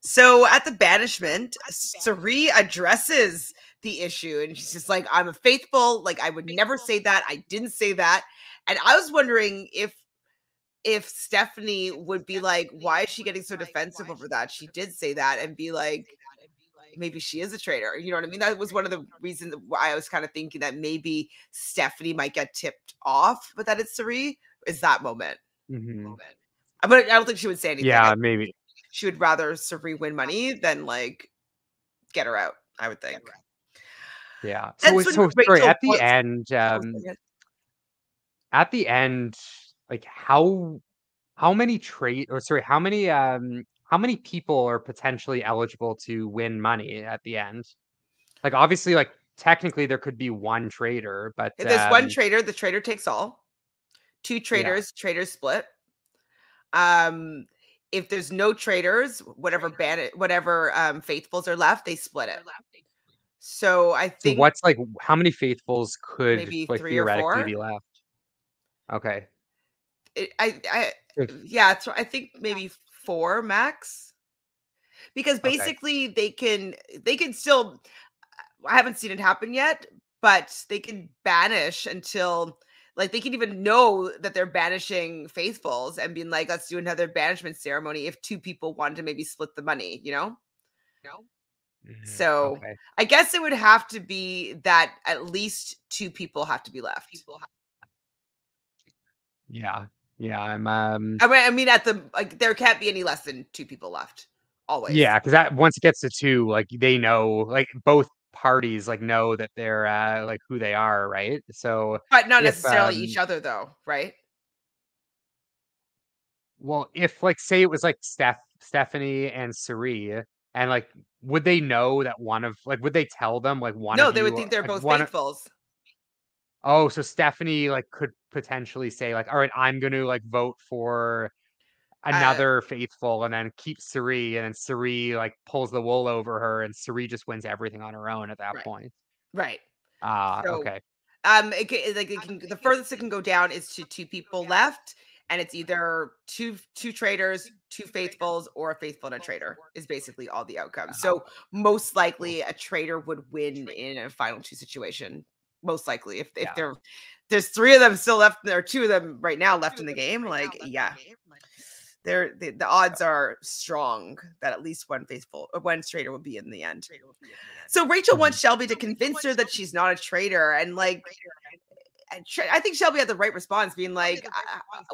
So at the banishment, Cirie addresses the issue, and she's just like, I'm a faithful, like I would never say that. I didn't say that. And I was wondering if Stephenie would be like, why is she getting so defensive over that? She did say that, and be like, maybe she is a traitor. You know what I mean? That was one of the reasons why I was kind of thinking that maybe Stephenie might get tipped off, but that it's Cirie is that moment. But I don't think she would say anything. Yeah, maybe. She would rather Cirie win money than like get her out, I would think. Yeah. So sorry, at the end, like how many people are potentially eligible to win money at the end? Like, obviously, like technically there could be one traitor, but if there's one traitor, the traitor takes all. Two traitors, traitors split. If there's no traitors, whatever faithfuls are left, they split it. So I think, so what's like, how many faithfuls could maybe like theoretically be left? Okay. So I think maybe 4 max, because basically they can still, I haven't seen it happen yet, but they can banish until like, they can even know that they're banishing faithfuls and being like, let's do another banishment ceremony if 2 people want to maybe split the money, you know? So I guess it would have to be that at least 2 people have to be left. Yeah. I mean, at the, like, there can't be any less than 2 people left always. Yeah. Cause that once it gets to 2, like they know, like both parties like know that they're like who they are. Right. So, but not necessarily each other though. Right. Well, if like, say it was like Stephenie and Cirie, and like, would they know that one of, like, would they tell them like one? No, they would think they're both faithfuls. Oh, so Stephenie like could potentially say like, all right, I'm going to like vote for another faithful, and then keep Cirie, and then Cirie like pulls the wool over her, and Cirie just wins everything on her own at that point. Right. The furthest it can go down is to 2 people left, and it's either two traitors, 2 faithfuls, or a faithful and a traitor is basically all the outcomes. So most likely a traitor would win in a final 2 situation. Most likely, if there's 3 of them still left, there are 2 of them right now left in the game. Like, yeah, the odds are strong that at least one traitor will be in the end. So Rachel wants Shelby to convince her that she's not a traitor, and like, I think Shelby had the right response, being like,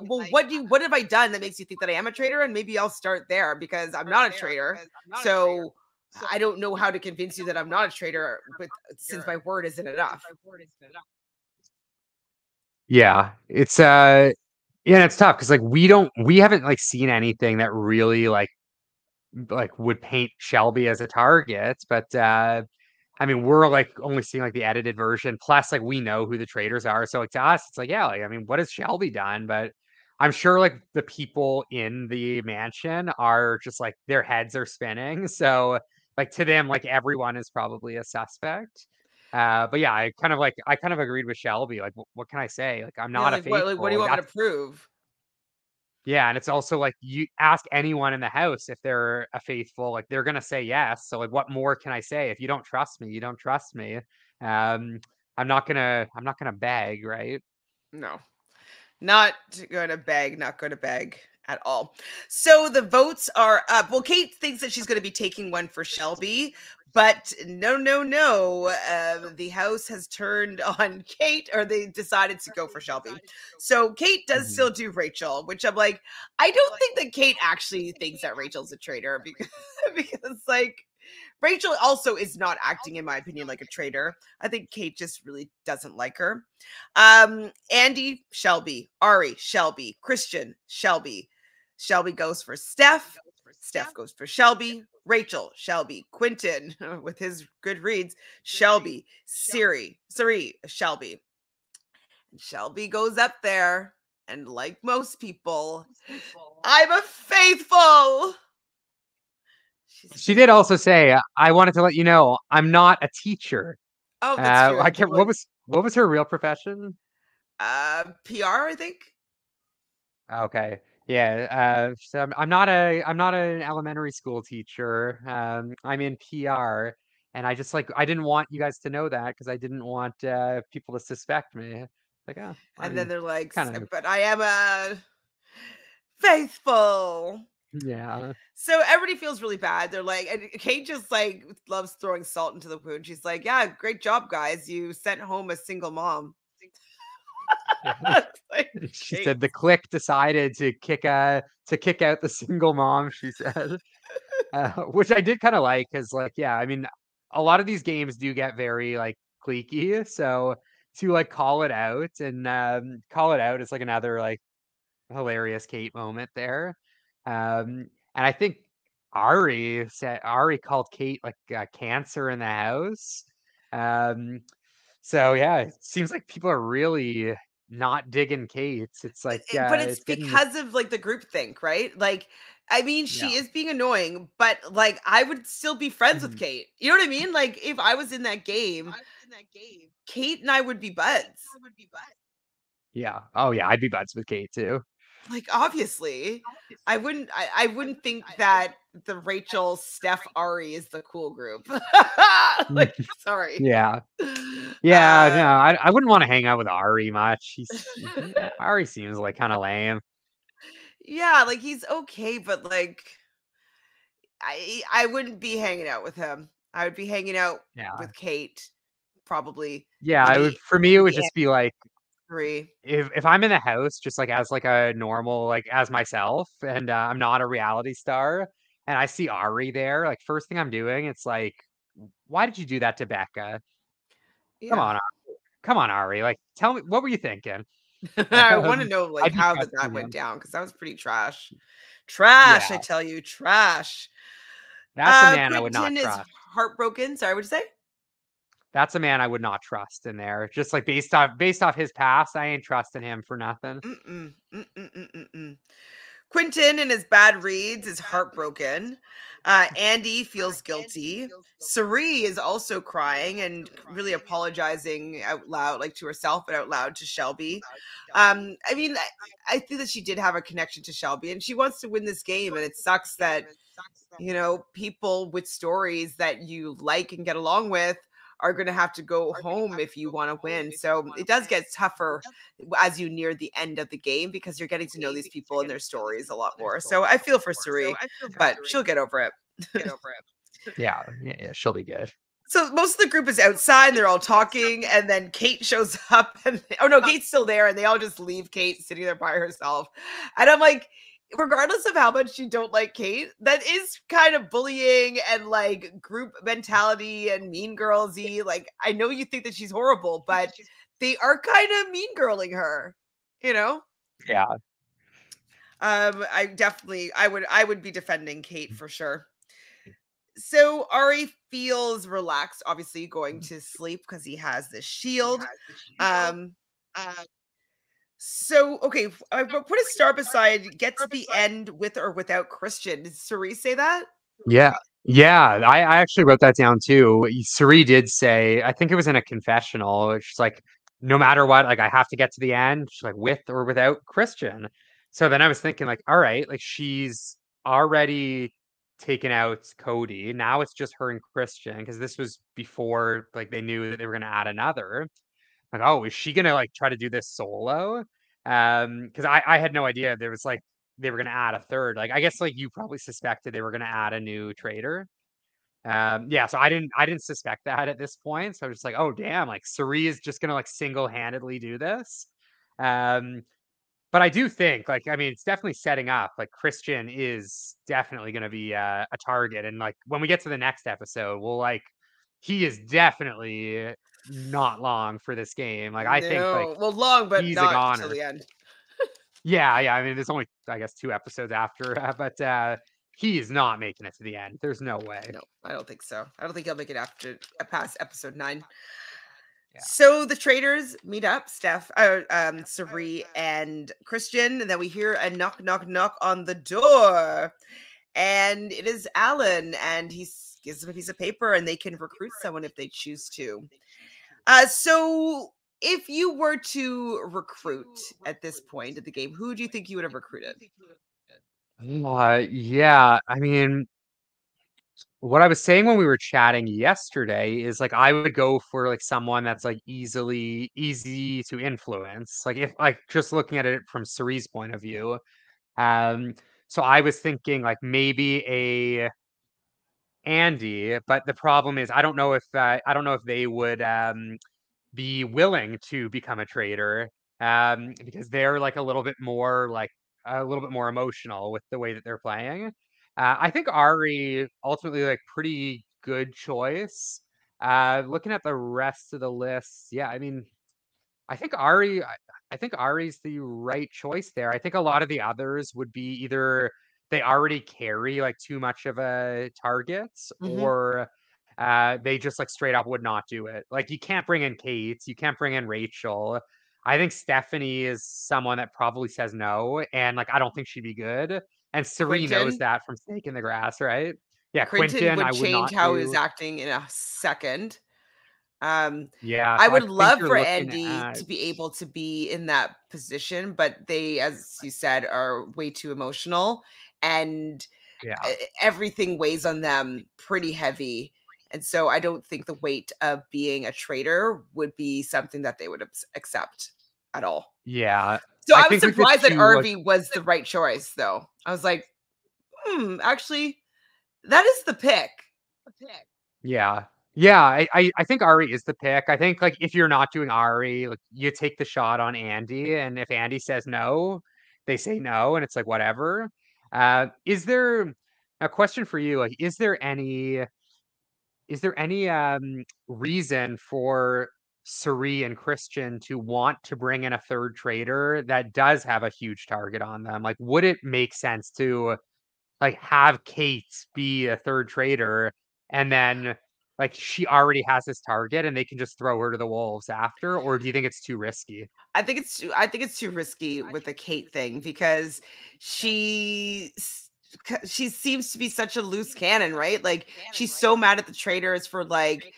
"Well, what have I done that makes you think that I am a traitor? And maybe I'll start there because I'm not a traitor." So I don't know how to convince you that I'm not a traitor, but since my word isn't enough. Yeah, it's it's tough because like we haven't like seen anything that really like would paint Shelby as a target, but I mean we're like only seeing like the edited version. Plus, like we know who the traitors are, so like to us, it's like I mean, what has Shelby done? But I'm sure like the people in the mansion are just like their heads are spinning. So like to them, like everyone is probably a suspect. But yeah, I kind of agreed with Shelby. Like, what can I say? Like, I'm not a faithful. What do you want me to prove? Yeah. And it's also like, you ask anyone in the house if they're a faithful, like they're going to say yes. So like, what more can I say? If you don't trust me, you don't trust me. I'm not going to beg. Right. No. Not going to beg, not going to beg at all. So the votes are up. Well, Kate thinks that she's going to be taking one for Shelby, but no. The house has turned on Kate, or they decided to go for Shelby. So Kate does still do Rachel, which I'm like, I don't think that Kate actually thinks that Rachel's a traitor because like Rachel also is not acting, in my opinion, like a traitor. I think Kate just really doesn't like her. Andy, Shelby. Arie, Shelby. Christian, Shelby. Shelby goes for Steph. Steph goes for Shelby. Rachel, Shelby. Quentin, with his good reads, Shelby. Cirie, Shelby. And Shelby goes up there, and like most people, I'm a faithful. She did also say, I wanted to let you know, I'm not a teacher. Oh, that's true. I can't, what was her real profession? PR, I think. Okay. Yeah. So I'm not an elementary school teacher. I'm in PR, and I just, like, I didn't want you guys to know that because I didn't want people to suspect me. Like, oh, and then they're like, but I am a faithful. Yeah. So everybody feels really bad. They're like, and Kate just, like, loves throwing salt into the wound. She's like, yeah, great job, guys. You sent home a single mom. Like, she said the clique decided to kick out the single mom, she said. Which I did kind of like, because, like, yeah, I mean, a lot of these games do get very, like, cliquey. So to, like, call it out and is, like, another, like, hilarious Kate moment there. And I think Arie called Kate, like, cancer in the house. So yeah, it seems like people are really not digging Kate. It's like, but it's because of, like, the groupthink, right? Like, I mean, she is being annoying, but, like, I would still be friends with Kate. You know what I mean? Like, if I was in that game, Kate and I would be buds. Yeah. Oh yeah, I'd be buds with Kate too. Like, obviously, I wouldn't think that the Rachel, Steph, Arie is the cool group. Like, sorry. Yeah. Yeah, no, I wouldn't want to hang out with Arie much. Arie seems, like, kind of lame. Yeah, like, he's okay, but, like, I wouldn't be hanging out with him. I would be hanging out with Kate, probably. Yeah, maybe. For me, it would just be, like, if I'm in the house, just, like, as, like, a normal, like, as myself, and I'm not a reality star, and I see Arie there, like, first thing I'm doing, it's like, why did you do that to Becca? Yeah. Come on, Arie. Like, tell me, what were you thinking? I want to know, like, how that went down, because that was pretty trash. Trash, yeah. I tell you, trash. That's a man I would not trust. Heartbroken. Sorry, what'd you say? That's a man I would not trust in there. Just, like, based off his past, I ain't trusting him for nothing. Quentin and his bad reads is heartbroken. Andy feels guilty. Cirie is also crying and really apologizing out loud, like, to herself, but out loud to Shelby. I mean, I think that she did have a connection to Shelby, and she wants to win this game, and it sucks that, you know, people with stories that you like and get along with are going to have to go home if you want to win. So it does get tougher as you near the end of the game, because you're getting to know these people and their stories a lot more. So I feel for Cirie, but she'll get over it. Yeah, she'll be good. So most of the group is outside. They're all talking, and then Kate shows up. And oh no, Kate's still there, and they all just leave Kate sitting there by herself. And I'm like, regardless of how much you don't like Kate, that is kind of bullying and, like, group mentality and mean girlsy. Like, I know you think that she's horrible, but they are kind of mean girling her, you know? Yeah. I would be defending Kate for sure. So Arie feels relaxed, obviously going to sleep because he has this shield. So, okay, I put a star beside get to the end with or without Christian. Did Cirie say that? Yeah. Yeah, I actually wrote that down too. Cirie did say, I think it was in a confessional, she's like, no matter what, like, I have to get to the end, she's like, with or without Christian. So then I was thinking, like, all right, like, she's already taken out Cody. Now it's just her and Christian, because this was before, like, they knew that they were going to add another. Like, oh, is she gonna, like, try to do this solo? Because I had no idea there was, like, they were gonna add a third. Like, I guess, like, you probably suspected they were gonna add a new traitor. Yeah, so I didn't suspect that at this point. So I was just like, oh damn, like, Cirie is just gonna, like, single-handedly do this. But I do think, like, I mean, it's definitely setting up. Like, Christian is definitely going to be a target. And, like, when we get to the next episode, we'll, like, he is definitely not long for this game. Like, I think, like, well, long, but he's not until the end. Yeah. I mean, there's only, I guess, 2 episodes after, but he is not making it to the end. There's no way. No, I don't think so. I don't think he'll make it after past episode 9. Yeah. So the traitors meet up, Cirie and Christian, and then we hear a knock, knock, knock on the door, and it is Alan, and he gives them a piece of paper, and they can recruit someone if they choose to. So if you were to recruit at this point of the game, who do you think you would have recruited? Yeah, I mean, what I was saying when we were chatting yesterday is, like, I would go for, like, someone that's, like, easy to influence. Like, if, like, just looking at it from Cirie's point of view. So I was thinking, like, maybe Andy, but the problem is I don't know if they would be willing to become a traitor because they're, like, a little bit more emotional with the way that they're playing. I think Arie ultimately, like, pretty good choice. Looking at the rest of the list, yeah, I mean, I think Arie's the right choice there. I think a lot of the others would be either they already carry, like, too much of a target, or they just, like, straight up would not do it. Like, you can't bring in Kate, you can't bring in Rachel. I think Stephenie is someone that probably says no, and, like, I don't think she'd be good. And Cirie knows that from Snake in the Grass, right? Yeah, Quentin would change how he was acting in a second. Yeah, I would love for Andy to be able to be in that position, but they, as you said, are way too emotional, and everything weighs on them pretty heavy. And so I don't think the weight of being a traitor would be something that they would accept at all. Yeah. So I was surprised that Arie was the right choice, though. I was like, actually, that is the pick. Yeah. Yeah, I think Arie is the pick. I think, like, if you're not doing Arie, like, you take the shot on Andy, and if Andy says no, they say no, and it's like, whatever. Is there a question for you? Like, is there any reason for Cirie and Christian to want to bring in a third traitor that does have a huge target on them? Like, would it make sense to, like, have Kate be a third traitor, and then, like, she already has this target and they can just throw her to the wolves after? Or do you think it's too risky? I think it's too risky with the Kate thing, because she seems to be such a loose cannon, right? Like, she's so mad at the traitors for, like,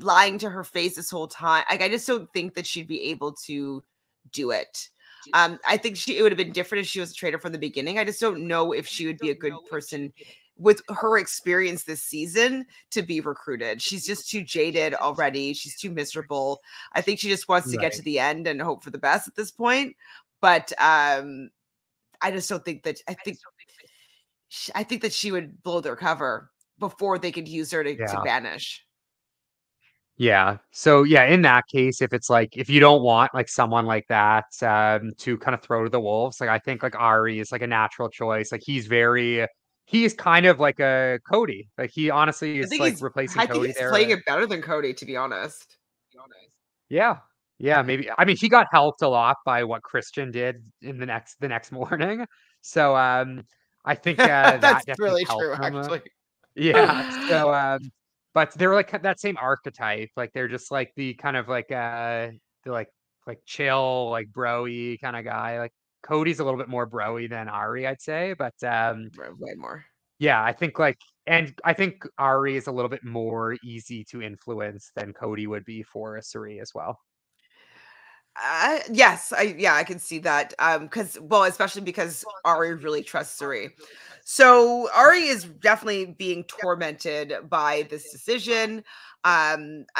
lying to her face this whole time. Like, I just don't think that she'd be able to do it. I think it would have been different if she was a traitor from the beginning. I just don't know if she would be a good person with her experience this season to be recruited. She's just too jaded already. She's too miserable. I think she just wants to get to the end and hope for the best at this point. But I think that she would blow their cover before they could use her to banish. Yeah. So yeah, in that case, if it's like, if you don't want, like, someone like that to kind of throw to the wolves, like, I think, like, Arie is, like, a natural choice. Like, he's kind of like a Cody. Like, he honestly is, like, replacing Cody. I think he's playing it better than Cody, to be honest. Yeah. Yeah. Maybe. I mean, he got helped a lot by what Christian did in the next morning. So I think that's that really true, actually. Yeah. So. But they're, like, that same archetype. Like, they're just, like, the kind of, like, they're like chill, like, bro-y kind of guy. Like, Cody's a little bit more bro-y than Arie, I'd say. But way more. Yeah, I think, like, and I think Arie is a little bit more easy to influence than Cody would be for a Cirie as well. I can see that. Especially because Arie really trusts Cirie. So Arie is definitely being tormented by this decision. I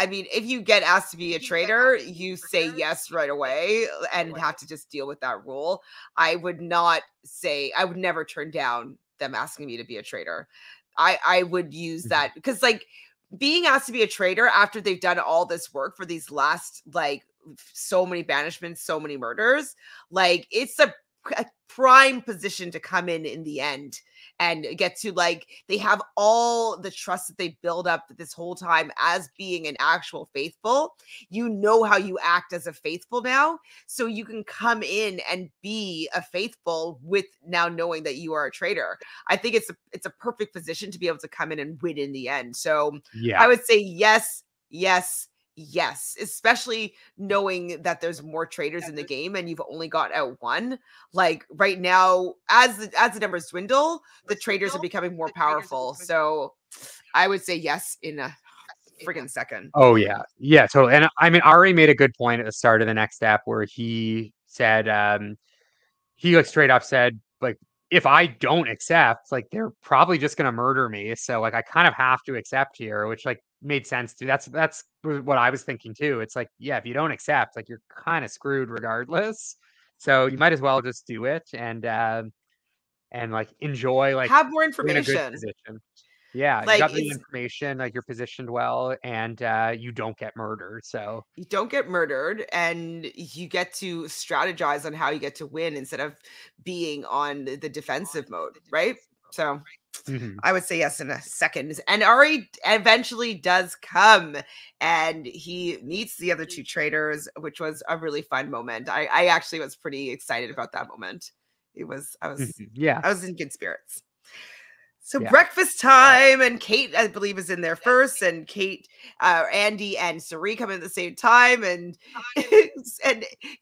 mean, if you get asked to be a traitor, you say yes right away and have to just deal with that rule. I would never turn down them asking me to be a traitor. I would use that, because, like, being asked to be a traitor after they've done all this work for these last, like, so many banishments, so many murders. Like, it's a prime position to come in the end and get to, like, they have all the trust that they build up this whole time as being an actual faithful. You know how you act as a faithful now, so you can come in and be a faithful with now knowing that you are a traitor. I think it's a perfect position to be able to come in and win in the end. So yeah, I would say yes, yes, yes, especially knowing that there's more traitors in the game and you've only got out one. Like right now, as the numbers dwindle, the traitors are becoming more powerful. So I would say yes in a freaking second. Oh yeah, yeah, totally. And I mean, Arie made a good point at the start of the next step where he said, he like straight up said, like, if I don't accept, like, they're probably just gonna murder me. So like, I kind of have to accept here, which like made sense too. That's what I was thinking too. It's like, yeah, if you don't accept, like, you're kind of screwed regardless. So you might as well just do it and like enjoy, like, have more information. Yeah, like, you got the information, like, you're positioned well, and you don't get murdered. So you don't get murdered, and you get to strategize on how you get to win instead of being on the defensive mode, right? So I would say yes in a second. And Arie eventually does come and he meets the other two traitors, which was a really fun moment. I actually was pretty excited about that moment. It was, I was in good spirits. So yeah, breakfast time, and Kate, I believe, is in there first, and Kate, Andy, and Cirie come in at the same time, and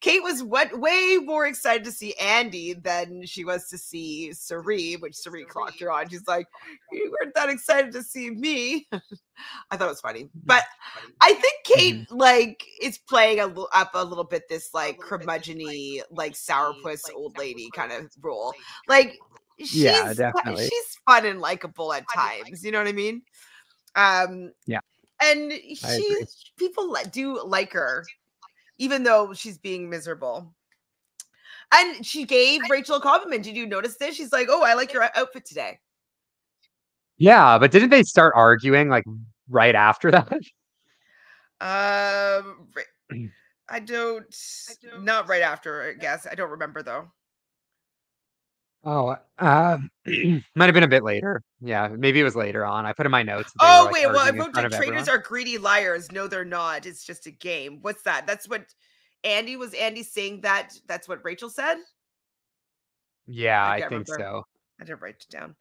Kate was way more excited to see Andy than she was to see Cirie, which Cirie clocked her on. She's like, "You weren't that excited to see me." I thought it was funny, but I think Kate like is playing up a little bit this like curmudgeon-y, like sourpuss old lady kind of role, like. She's fun and likable at times, you know what I mean? Yeah, and people do like her, even though she's being miserable. And she gave Rachel a compliment. Did you notice this? She's like, "Oh, I like your outfit today." Yeah, but didn't they start arguing like right after that? I don't not right after, I guess. I don't remember though. Oh, might have been a bit later. Yeah, maybe it was later on. I put in my notes. Oh, wait, well, I wrote that traitors are greedy liars. No, they're not. It's just a game. What's that? That's what Andy was. Andy saying that. That's what Rachel said. Yeah, I think so. I didn't write it down.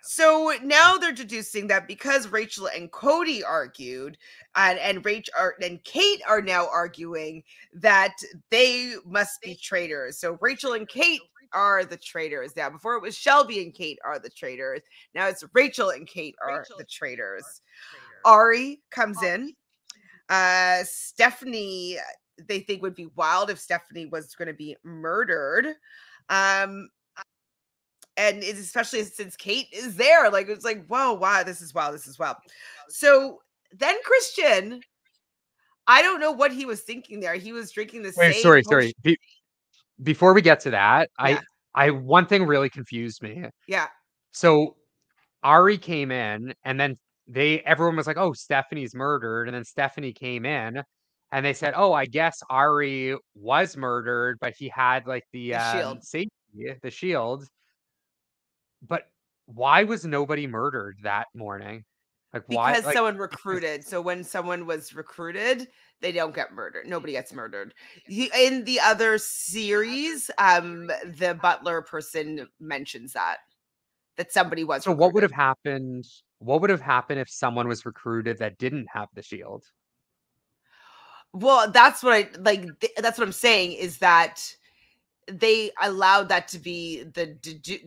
So now they're deducing that because Rachel and Cody argued, and Rachel and Kate are now arguing that they must be traitors. So Rachel and Kate are the traitors now. Before it was Shelby and Kate are the traitors. Now it's Rachel and Kate are the traitors. Arie comes in. Stephenie, they think would be wild if Stephenie was going to be murdered. And it's especially since Kate is there, like, it's like, whoa, wow, this is wild. This is wild. So then Christian, I don't know what he was thinking there. He was drinking the same. Sorry. Before we get to that, yeah. I one thing really confused me. Yeah. So Arie came in, and then everyone was like, "Oh, Stephanie's murdered," and then Stephenie came in, and they said, "Oh, I guess Arie was murdered, but he had like the shield, safety, the shield." But why was nobody murdered that morning? Like, why? Because someone recruited. So when someone was recruited, they don't get murdered. Nobody gets murdered. In the other series, the butler person mentions that somebody was. So recruited. What would have happened? What would have happened if someone was recruited that didn't have the shield? Well, that's what I like. That's what I'm saying, is that they allowed that to be the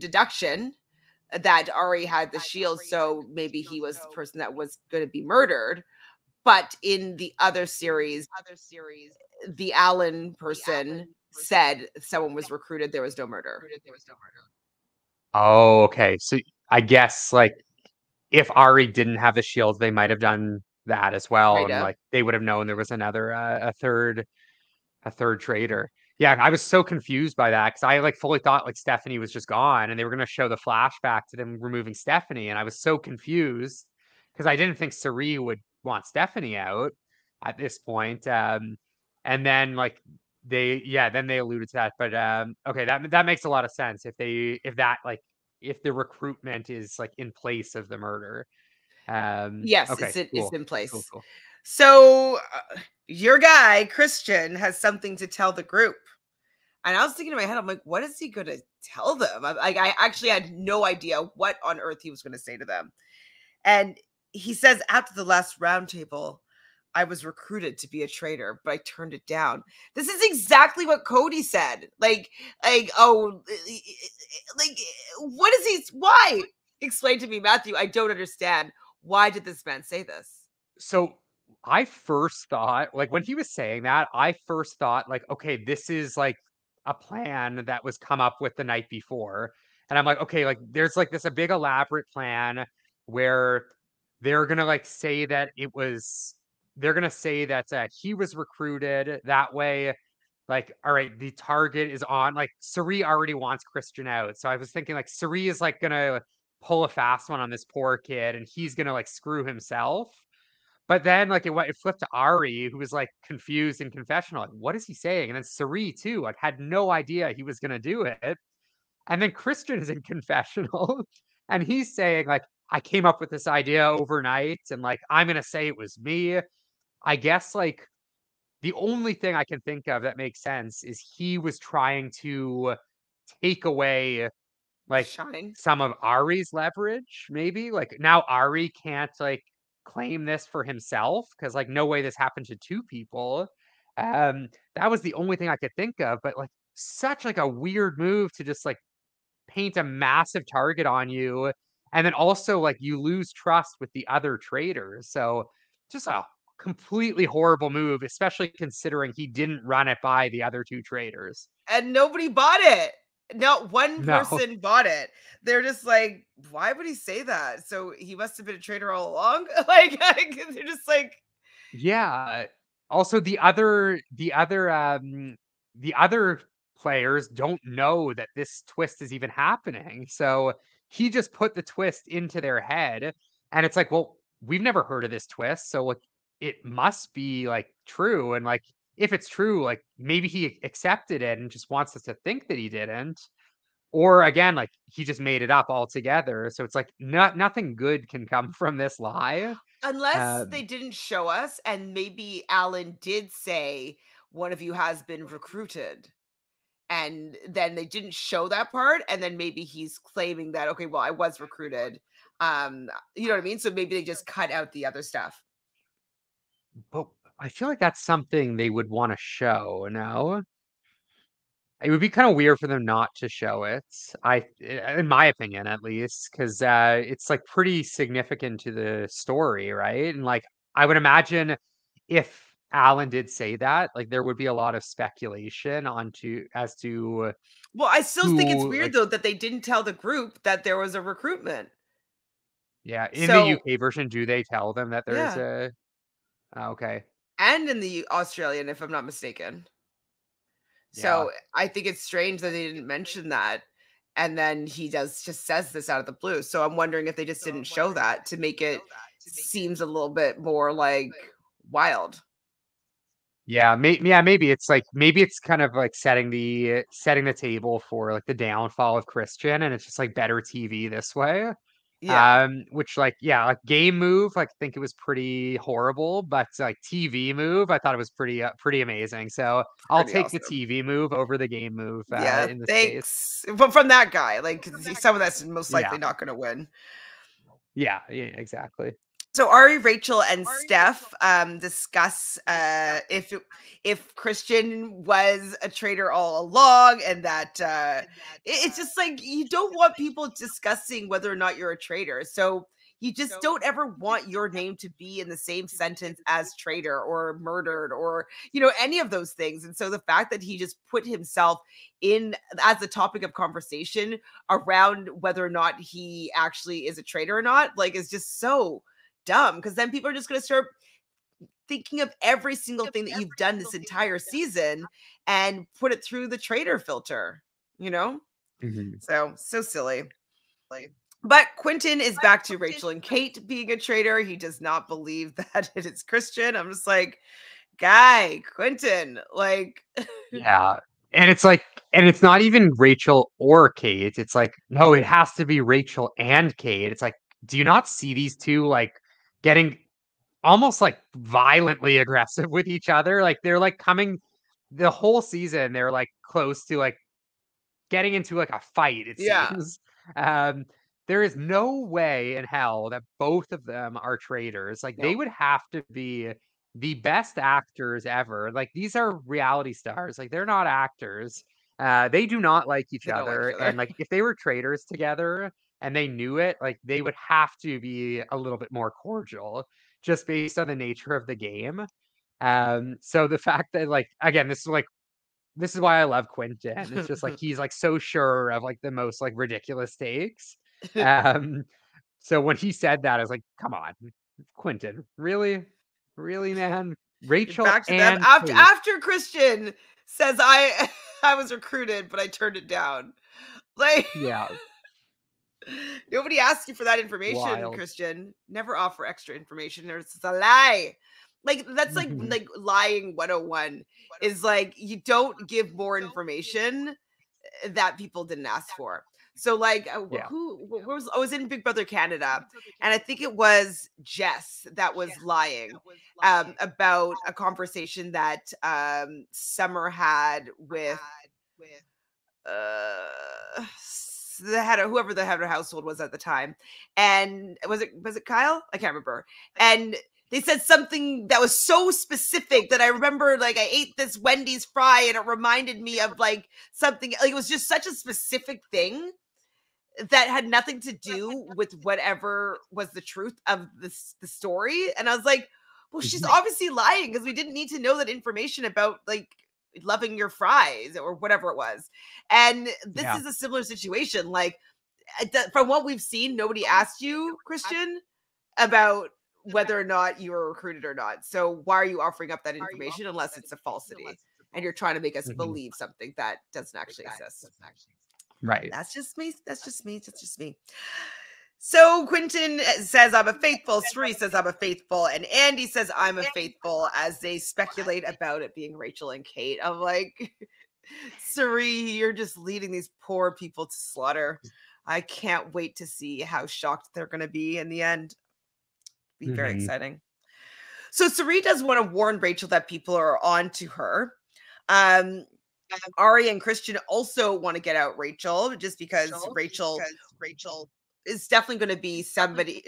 deduction that Arie had the shield. So maybe he was the person that was going to be murdered. But in the other series, the Alan person said someone was recruited. There was no murder. Oh, okay. So I guess like if Arie didn't have the shield, they might have done that as well. Right, and like they would have known there was another, a third traitor. Yeah, I was so confused by that, because I like fully thought like Stephenie was just gone, and they were going to show the flashback to them removing Stephenie, and I was so confused because I didn't think Cirie would want Stephenie out at this point. And then like they, yeah, then they alluded to that. But okay, that makes a lot of sense if the recruitment is like in place of the murder. Yes, okay, it's in place. Cool. So your guy, Christian, has something to tell the group. And I was thinking in my head, I'm like, what is he going to tell them? I actually had no idea what on earth he was going to say to them. And he says, after the last roundtable, I was recruited to be a traitor, but I turned it down. This is exactly what Cody said. What is he? Why? Explain to me, Matthew. I don't understand. Why did this man say this? So I first thought, like, when he was saying that, I first thought, like, okay, this is like a plan that was come up with the night before. And I'm like, okay, like there's like this, a big elaborate plan where they're going to like say that it was, they're going to say that he was recruited that way. Like, all right, the target is on, like Cirie already wants Christian out. So I was thinking like Cirie is like going to pull a fast one on this poor kid and he's going to like screw himself. But then like it flipped to Arie, who was like confused and confessional. Like, what is he saying? And then Cirie too, like had no idea he was going to do it. And then Christian is in confessional and he's saying like, I came up with this idea overnight and like, I'm going to say it was me. I guess like the only thing I can think of that makes sense is he was trying to take away like some of Ari's leverage, maybe. Like now Arie can't like claim this for himself because like no way this happened to two people. That was the only thing I could think of, but like such like a weird move to just like paint a massive target on you. And then also like you lose trust with the other traitors. So just a completely horrible move, especially considering he didn't run it by the other two traitors. And nobody bought it. Not one person bought it. They're just like, why would he say that? So he must have been a traitor all along. Like they're just like, yeah. Also the other players don't know that this twist is even happening. So he just put the twist into their head and it's like, well, we've never heard of this twist. So like, it must be like true. And like, if it's true, like maybe he accepted it and just wants us to think that he didn't. Or again, like he just made it up altogether. So it's like nothing good can come from this lie. Unless they didn't show us. And maybe Alan did say one of you has been recruited. And then they didn't show that part. And then maybe he's claiming that, okay, well, I was recruited. You know what I mean? So maybe they just cut out the other stuff. But I feel like that's something they would want to show, no? It would be kind of weird for them not to show it, in my opinion, at least, because it's like pretty significant to the story, right? And like, I would imagine if Alan did say that, like there would be a lot of speculation as to. Well, I still think it's weird like, though, that they didn't tell the group that there was a recruitment. Yeah, the UK version, do they tell them that there's a? Okay. And in the Australian, if I'm not mistaken. Yeah. So I think it's strange that they didn't mention that. And then he just says this out of the blue. So I'm wondering if they just didn't show that to make it seems a little bit more like wild. Yeah. Maybe it's kind of like setting the table for like the downfall of Christian. And it's just like better TV this way. Yeah. Which like, yeah, like game move, like I think it was pretty horrible, but like TV move, I thought it was pretty amazing. So I'll take the TV move over the game move. Yeah, in this case. But from that guy, like someone that's most likely not going to win. Yeah, exactly. So Arie, Rachel, and Steph discuss if Christian was a traitor all along, and that it's just like you don't want people discussing whether or not you're a traitor. So you just don't ever want your name to be in the same sentence as traitor or murdered or any of those things. And so the fact that he just put himself in as the topic of conversation around whether or not he actually is a traitor or not, like, is just so dumb, because then people are just going to start thinking of every single thing that you've done this entire season and put it through the traitor filter, Mm-hmm. So silly. But Quentin is back to Rachel and Kate being a traitor. He does not believe that it is Christian. I'm just like, guy, Quentin. Like, yeah. And it's like, and it's not even Rachel or Kate. It's like, no, it has to be Rachel and Kate. It's like, do you not see these two like getting almost like violently aggressive with each other? Like they're like coming the whole season. They're like close to like getting into like a fight. It seems. There is no way in hell that both of them are traitors. Like they would have to be the best actors ever. Like these are reality stars. Like they're not actors. They do not like each other. And like if they were traitors together and they knew it, like they would have to be a little bit more cordial just based on the nature of the game. So the fact that like, again, this is why I love Quentin. It's just like, he's like so sure of like the most like ridiculous takes. So when he said that, I was like, come on, Quentin, really? Really, man? Rachel back to and them. After Christian says I was recruited, but I turned it down. Like, yeah. Nobody asked you for that information, Christian. Never offer extra information, or it's a lie. Like that's like like lying 101 is like you don't give more information that people didn't ask for. So like, who was, I was in Big Brother Canada, and I think it was Jess that was lying about a conversation that Summer had with the head of whoever the head of household was at the time. And was it Kyle? I can't remember. And they said something that was so specific that I remember, like, I ate this Wendy's fry and it reminded me of, like, something. Like, it was just such a specific thing that had nothing to do with whatever was the truth of the story. And I was like, well, she's obviously lying because we didn't need to know that information about, like, loving your fries or whatever it was. And this is a similar situation. Like, from what we've seen, nobody asked you, Christian, about whether or not you were recruited or not. So why are you offering up that information unless it's a falsity and you're trying to make us believe something that doesn't actually exist? Right. That's just me. That's just me. That's just me. So Quentin says, I'm a faithful. Cirie says, I'm a faithful. And Andy says, I'm a faithful, as they speculate about it being Rachel and Kate. I'm like, Cirie, you're just leading these poor people to slaughter. I can't wait to see how shocked they're going to be in the end. Be very exciting. So Cirie does want to warn Rachel that people are on to her. Arie and Christian also want to get out Rachel just because Rachel is definitely going to be somebody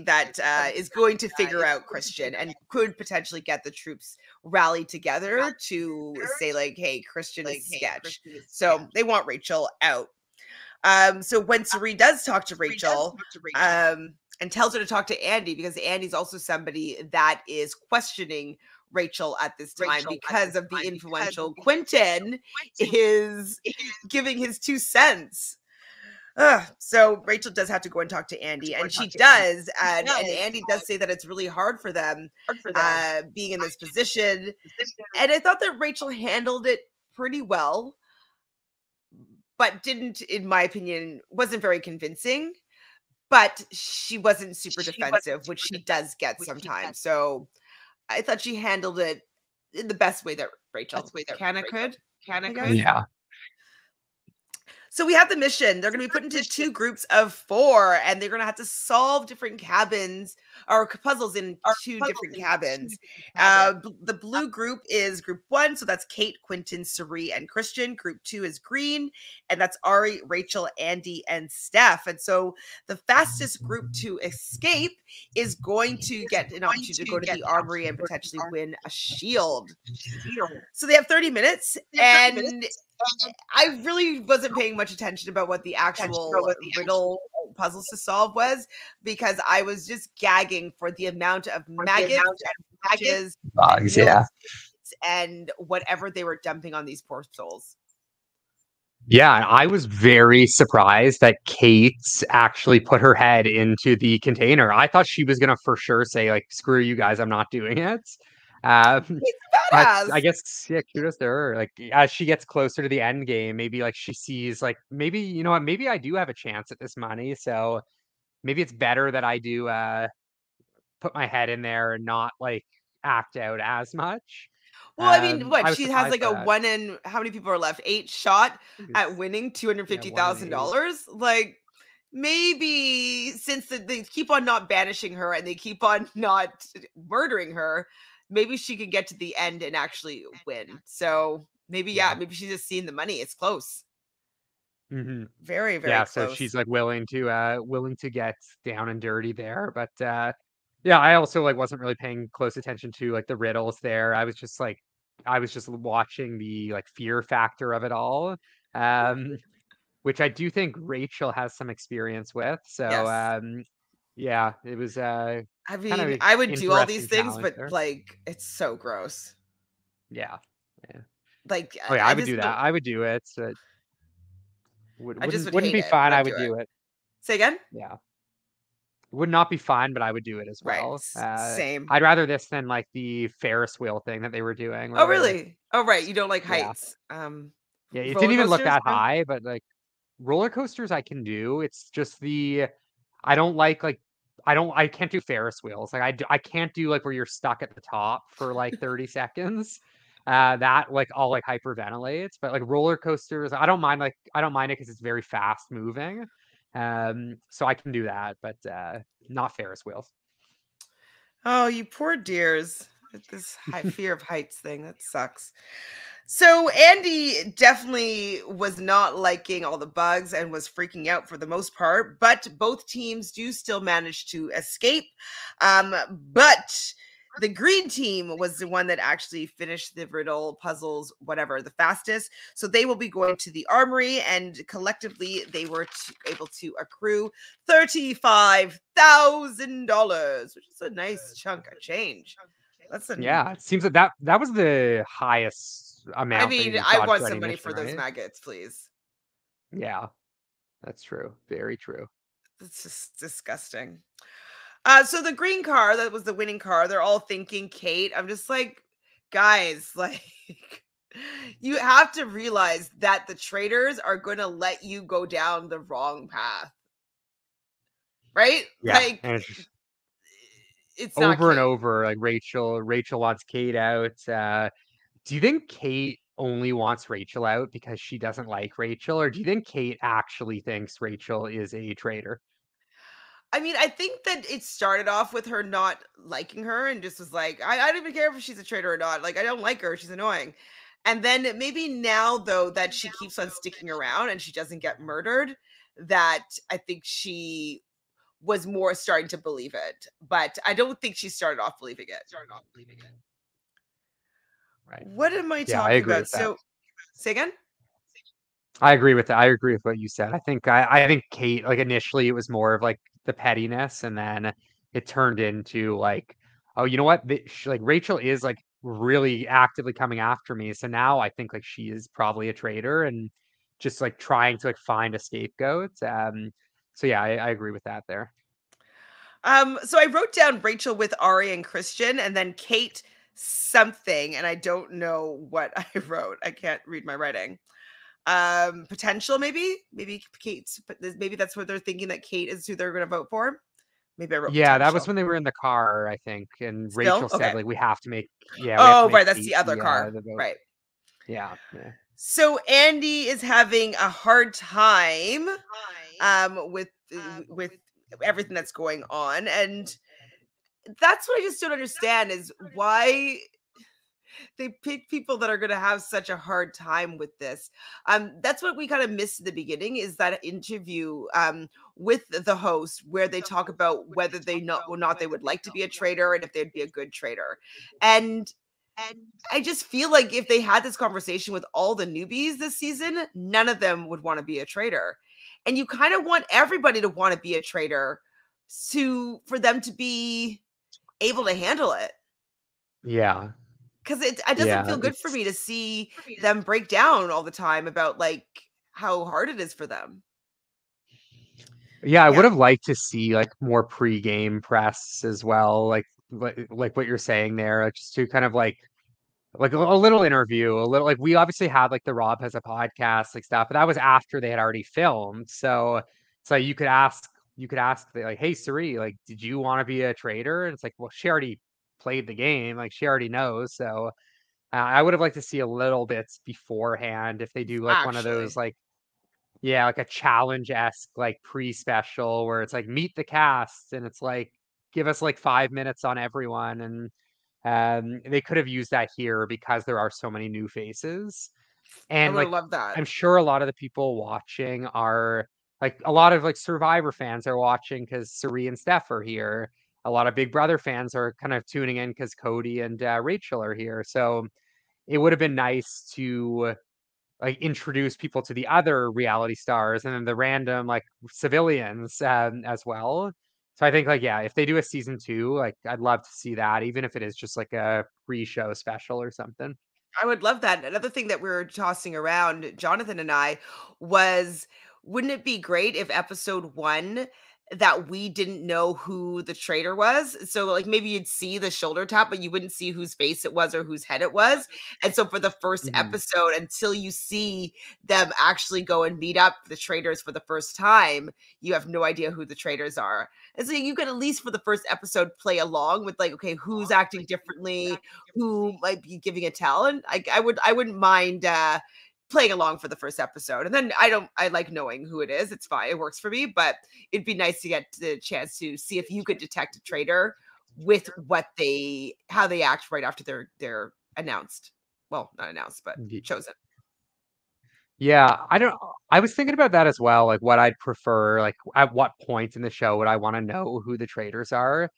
that is going to figure out Christian and could potentially get the troops rallied together to say like, hey, Christian is sketch. So they want Rachel out. So when Cirie does talk to Rachel, and tells her to talk to Andy because Andy's also somebody that is questioning Rachel at this time because of the influential Quentin is giving his 2 cents. So Rachel does have to go and talk to Andy, and she does. And Andy does say that it's really hard for them, being in this position. And I thought that Rachel handled it pretty well, but didn't, in my opinion, wasn't very convincing. But she wasn't super defensive, which she does get sometimes. So I thought she handled it in the best way that Rachel could. Yeah. So we have the mission. They're going to be put into 2 groups of 4, and they're going to have to solve different cabins or puzzles in 2 different cabins. The blue group is group 1. So that's Kate, Quentin, Cirie, and Christian. Group 2 is green. And that's Arie, Rachel, Andy, and Steph. And so the fastest group to escape is going to get an opportunity to go to the armory and potentially win a shield. So they have 30 minutes. And I really wasn't paying much attention about what the actual riddle puzzles to solve was because I was just gagging for the amount of maggots and bugs, and whatever they were dumping on these poor souls. Yeah, I was very surprised that Kate actually put her head into the container. I thought she was going to for sure say, like, screw you guys, I'm not doing it. I guess, yeah, kudos to her. Like, as she gets closer to the end game, maybe like she sees, like, maybe, you know what, maybe I do have a chance at this money. So maybe it's better that I do put my head in there and not like act out as much. Well, I mean, what she has like a one in how many people are left? 8 shot at winning $250,000. Like, maybe since they keep on not banishing her and they keep on not murdering her, maybe she can get to the end and actually win. So maybe, yeah, maybe she's just seeing the money. It's close. Mm-hmm. Very, very close. So she's like willing to get down and dirty there. But yeah, I also like wasn't really paying close attention to like the riddles there. I was just watching the like fear factor of it all. Which I do think Rachel has some experience with. So yeah, it was I mean, I would do all these things, but there. Like it's so gross. Yeah. Yeah. Like I would do that. I would do it. So wouldn't be fine. I would do it. Say again? Yeah. Would not be fine, but I would do it as well. Right. Same. I'd rather this than like the Ferris wheel thing that they were doing. Oh, really? Like, oh, right. You don't like heights. Yeah. Yeah, it didn't even look that high, but like roller coasters I can do. It's just the I can't do Ferris wheels. Like I can't do like where you're stuck at the top for like 30 seconds. That like all like hyperventilates, but like roller coasters, I don't mind it because it's very fast moving. So I can do that, but not Ferris wheels. Oh, you poor dears. This high fear of heights thing, that sucks. So Andy definitely was not liking all the bugs and was freaking out for the most part, but both teams do still manage to escape. But the green team was the one that actually finished the riddle puzzles, whatever, the fastest. So they will be going to the armory, and collectively they were able to accrue $35,000, which is a nice chunk of change. That's a it seems like that was the highest amount. I mean, I want somebody for those nuggets, please. Yeah, that's true. Very true. It's just disgusting. So the green car, that was the winning car. They're all thinking Kate. I'm just like, guys, like you have to realize that the traitors are going to let you go down the wrong path. Right? Yeah. Like it's over and over. Like Rachel wants Kate out. Do you think Kate only wants Rachel out because she doesn't like Rachel, or do you think Kate actually thinks Rachel is a traitor? I mean, I think that it started off with her not liking her and just was like, I don't even care if she's a traitor or not. Like, I don't like her. She's annoying. And then maybe now, though, that she keeps on sticking around and she doesn't get murdered, that I think she was more starting to believe it. But I don't think she started off believing it. Right. What am I talking about? So, say again? I agree with that. I agree with what you said. I think I think Kate, like initially it was more of like the pettiness, and then it turned into like, oh, you know what? Like Rachel is like really actively coming after me. So now I think like she is probably a traitor and just like trying to like find a scapegoat. So yeah, I agree with that there. So I wrote down Rachel with Arie and Christian, and then Kate something, and I don't know what I wrote. I can't read my writing. Potential, maybe Kate's, but maybe that's what they're thinking, that Kate is who they're going to vote for. Maybe I wrote potential. That was when they were in the car, I think, and still? Rachel said like we have to make right, that's the other car, right? Yeah. So Andy is having a hard time with everything that's going on, and that's what I just don't understand is why they pick people that are going to have such a hard time with this. That's what we kind of missed at the beginning, is that interview with the host where they talk about whether they would like to be a traitor and if they'd be a good traitor. And I just feel like if they had this conversation with all the newbies this season, none of them would want to be a traitor. And you kind of want everybody to want to be a traitor for them to be able to handle it. Yeah. Because it doesn't feel good for me to see them break down all the time about like how hard it is for them. Yeah, I would have liked to see like more pre-game press as well, like what you're saying there, just to kind of like a little interview, a little like we obviously had like the Rob Has a Podcast like stuff, but that was after they had already filmed. So you could ask like, hey, Cirie, like, did you want to be a traitor? And it's like, well, she already played the game. Like, she already knows. So I would have liked to see a little bit beforehand if they do like one of those, like, yeah, like a challenge-esque, like pre-special where it's like meet the cast and it's like give us like 5 minutes on everyone. And they could have used that here because there are so many new faces. And I would love that. I'm sure a lot of the people watching are like, a lot of like Survivor fans are watching because Cirie and Steph are here. A lot of Big Brother fans are kind of tuning in because Cody and Rachel are here. So it would have been nice to like introduce people to the other reality stars and then the random like civilians as well. So I think like, yeah, if they do a season 2, like I'd love to see that, even if it is just like a pre-show special or something. I would love that. Another thing that we were tossing around, Jonathan and I, was wouldn't it be great if episode 1 that we didn't know who the traitor was? So like maybe you'd see the shoulder tap, but you wouldn't see whose face it was or whose head it was. And so for the first episode, until you see them actually go and meet up the traitors for the first time, you have no idea who the traitors are. And so you could at least for the first episode play along with like, okay, who's acting differently, who might be giving a tell. And I wouldn't mind playing along for the first episode. And then I like knowing who it is. It's fine. It works for me, but it'd be nice to get the chance to see if you could detect a traitor with what they, how they act right after they're announced. Well, not announced, but chosen. Yeah. I was thinking about that as well. Like what I'd prefer, like at what point in the show would I want to know who the traitors are?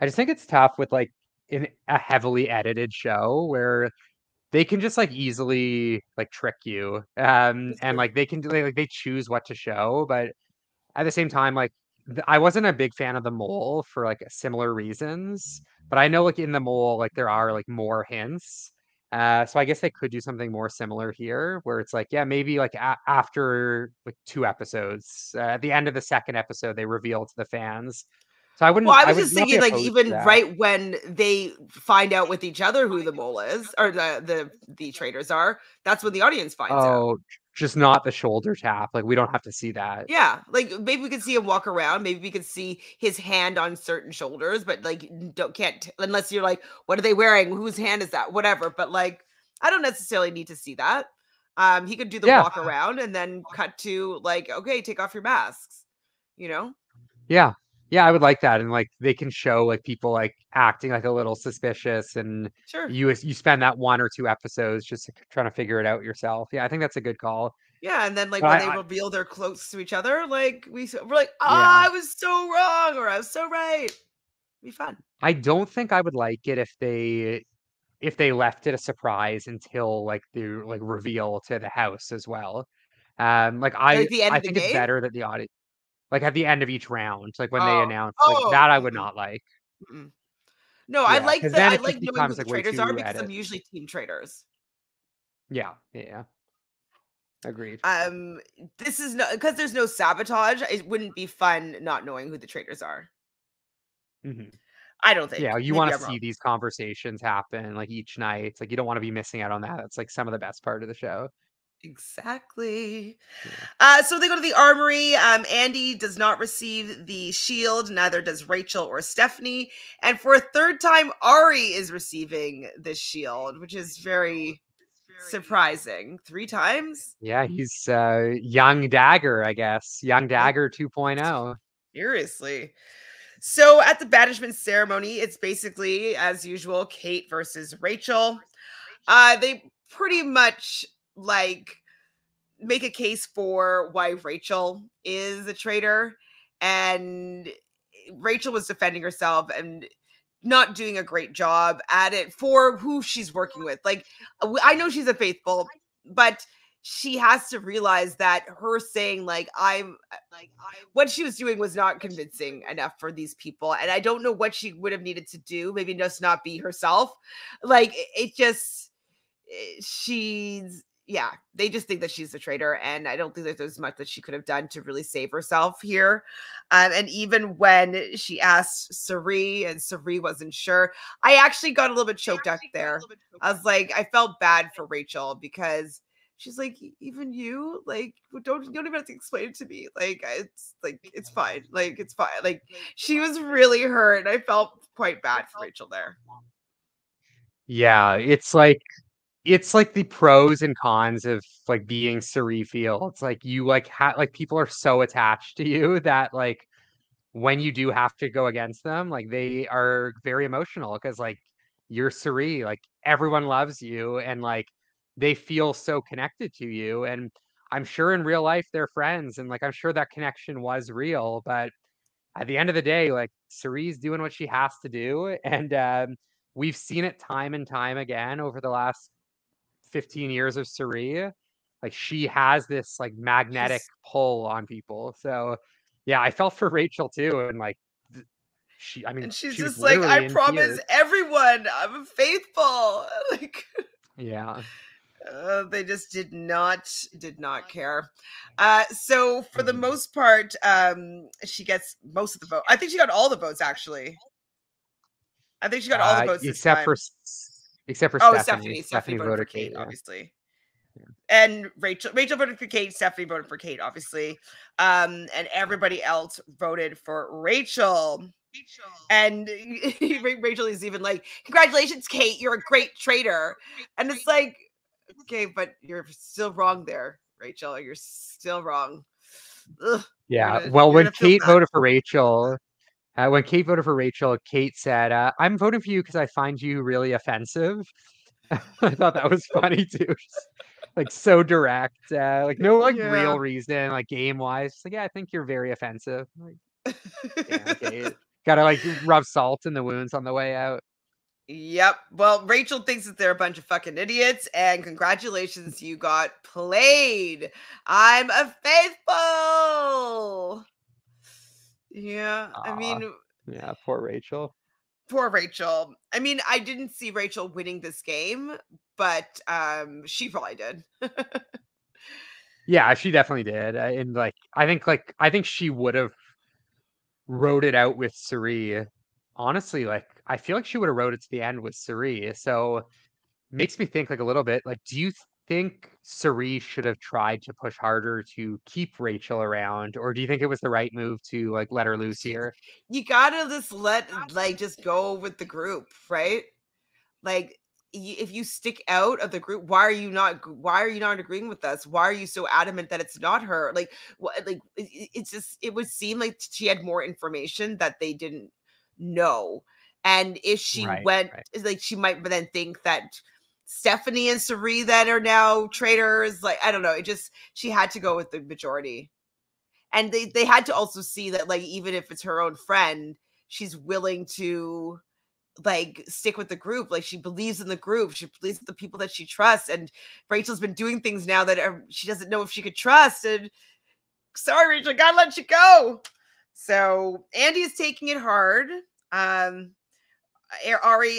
I just think it's tough with like in a heavily edited show where they can just like easily like trick you and like they can do like they choose what to show. But at the same time, like I wasn't a big fan of the mole for like similar reasons, but I know like in the mole, like there are like more hints. So I guess they could do something more similar here where it's like, yeah, maybe like after like 2 episodes at the end of the 2nd episode, they reveal to the fans. So I wouldn't. Well, I was just thinking, like, even right when they find out with each other who the mole is or the traitors are, that's when the audience finds out. Oh, just not the shoulder tap. Like, we don't have to see that. Yeah, like maybe we could see him walk around. Maybe we could see his hand on certain shoulders, but like, can't unless you're like, what are they wearing? Whose hand is that? Whatever. But like, I don't necessarily need to see that. He could do the walk around and then cut to like, okay, take off your masks. You know? Yeah. Yeah, I would like that. And like they can show like people like acting like a little suspicious and sure. You spend that 1 or 2 episodes just trying to figure it out yourself. Yeah, I think that's a good call. Yeah, and then like when they reveal their clothes to each other, like we're like, I was so wrong or I was so right. It'd be fun. I don't think I would like it if they left it a surprise until like the like reveal to the house as well. I think it's better that the audience like at the end of each round, like when they announce like that, I would not like. Mm-mm. No, yeah, I like that. I like knowing who the traitors are because I'm usually team traitors. Yeah, yeah, agreed. This is not because there's no sabotage. It wouldn't be fun not knowing who the traitors are. Mm-hmm. I don't think. Yeah, you want to see these conversations happen like each night. It's like you don't want to be missing out on that. It's like some of the best part of the show. Exactly. So they go to the armory. Andy does not receive the shield. Neither does Rachel or Stephenie. And for a third time, Arie is receiving the shield, which is very surprising. 3 times? Yeah, he's young dagger, I guess. Young dagger 2.0. Seriously. So at the banishment ceremony, it's basically, as usual, Kate versus Rachel. They pretty much like make a case for why Rachel is a traitor, and Rachel was defending herself and not doing a great job at it for who she's working with. Like, I know she's a faithful, but she has to realize that her saying like, what she was doing was not convincing enough for these people. And I don't know what she would have needed to do. Maybe just not be herself. Like yeah, they just think that she's a traitor, and I don't think that there's much that she could have done to really save herself here. And even when she asked Cirie, and Cirie wasn't sure, I actually got a little bit choked up there. I was like, I felt bad for Rachel because she's like, even you, like, don't even have to explain it to me. Like it's fine. Like it's fine. Like she was really hurt, and I felt quite bad for Rachel there. Yeah, it's like the pros and cons of like being Cirie Fields. Like you like people are so attached to you that like when you do have to go against them, like they are very emotional because like you're Cirie, like everyone loves you and like they feel so connected to you. And I'm sure in real life they're friends and like I'm sure that connection was real, but at the end of the day, like Cirie's doing what she has to do. And we've seen it time and time again over the last 15 years of Cirie. Like she has this like magnetic pull on people. So yeah, I felt for Rachel too. And like she, I mean, and she's just like, I promise tears. Everyone I'm faithful. Like, yeah. They just did not care. So for the most part, she gets most of the vote. I think she got all the votes actually. I think she got all the votes except for Stephenie. Stephenie voted for Kate, obviously. Yeah. And Rachel voted for Kate. Stephenie voted for Kate, obviously. And everybody else voted for Rachel. And Rachel is even like, "Congratulations, Kate! You're a great traitor." And it's like, okay, but you're still wrong there, Rachel. You're still wrong. Ugh. Yeah. When Kate voted for Rachel, Kate said, "I'm voting for you because I find you really offensive." I thought that was funny too. Like so direct. Like no like yeah. real reason. Like game wise, like yeah, I think you're very offensive. Like, damn, Kate. Gotta like rub salt in the wounds on the way out. Yep. Well, Rachel thinks that they're a bunch of fucking idiots, and congratulations, you got played. I'm a faithful. Yeah, I mean, yeah, poor Rachel. Poor Rachel. I mean, I didn't see Rachel winning this game, but she probably did. Yeah, she definitely did, and I think she would have rode it out with Cirie. Honestly, like I feel like she would have rode it to the end with Cirie. So makes me think like a little bit. Like, do you think Cirie should have tried to push harder to keep Rachel around, or do you think it was the right move to like let her loose here? You gotta just just go with the group, right? Like, if you stick out of the group, why are you not agreeing with us? Why are you so adamant that it's not her? Like, it's just, it would seem like she had more information that they didn't know. And if she went, she might then think that Stephenie and Cirie that are now traitors. Like, I don't know. It just, she had to go with the majority. And they had to also see that, like, even if it's her own friend, she's willing to like stick with the group. Like, she believes in the group. She believes in the people that she trusts. And Rachel's been doing things now that she doesn't know if she could trust. And sorry, Rachel, gotta let you go. So Andy is taking it hard. Arie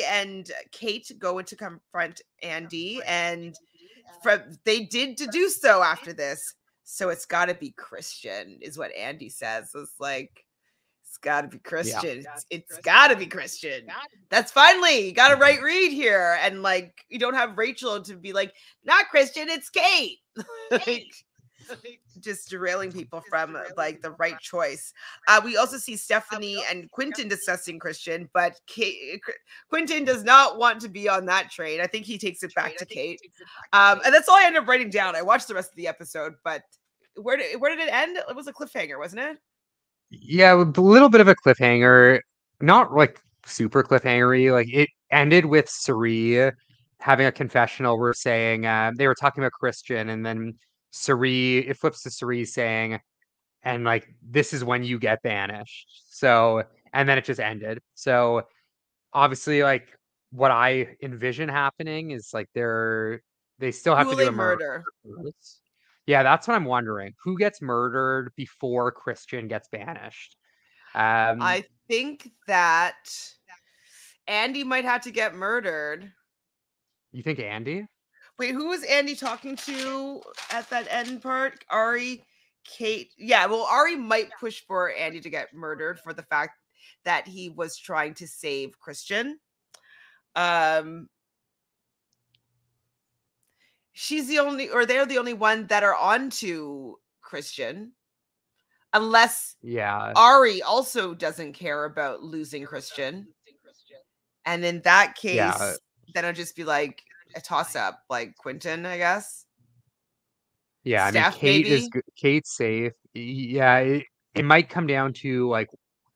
and Kate go in to confront Andy, and they did deduce so after this. So it's got to be Christian, is what Andy says. It's like, it's got to be Christian. Yeah. It's got to be Christian. That's finally, you got a right read here. And like, you don't have Rachel to be like, not Christian, it's Kate. Like, just derailing people from like the right choice. We also see Stephenie and Quentin discussing Christian, but Quentin does not want to be on that train. I think he takes it back to Kate. And that's all I ended up writing down. I watched the rest of the episode, but where did it end? It was a cliffhanger, wasn't it? Yeah, a little bit of a cliffhanger, not like super cliffhangery. Like, it ended with Cirie having a confessional. We're saying they were talking about Christian, and then Cirie, it flips to Cirie saying, and like, this is when you get banished. So, and then it just ended. So obviously, like, what I envision happening is like they still have to do a murder. Yeah, that's what I'm wondering. Who gets murdered before Christian gets banished? I think that Andy might have to get murdered. You think Andy? Wait, who was Andy talking to at that end part? Arie, Kate. Yeah, well, Arie might push for Andy to get murdered for the fact that he was trying to save Christian. She's the only, or they're the only one that are onto Christian. Unless Arie also doesn't care about losing Christian. And in that case... Yeah. then it'll just be like a toss-up, like Quentin, I guess. Yeah, Staff, I mean, Kate maybe? Is good. Kate's safe. Yeah, it might come down to like,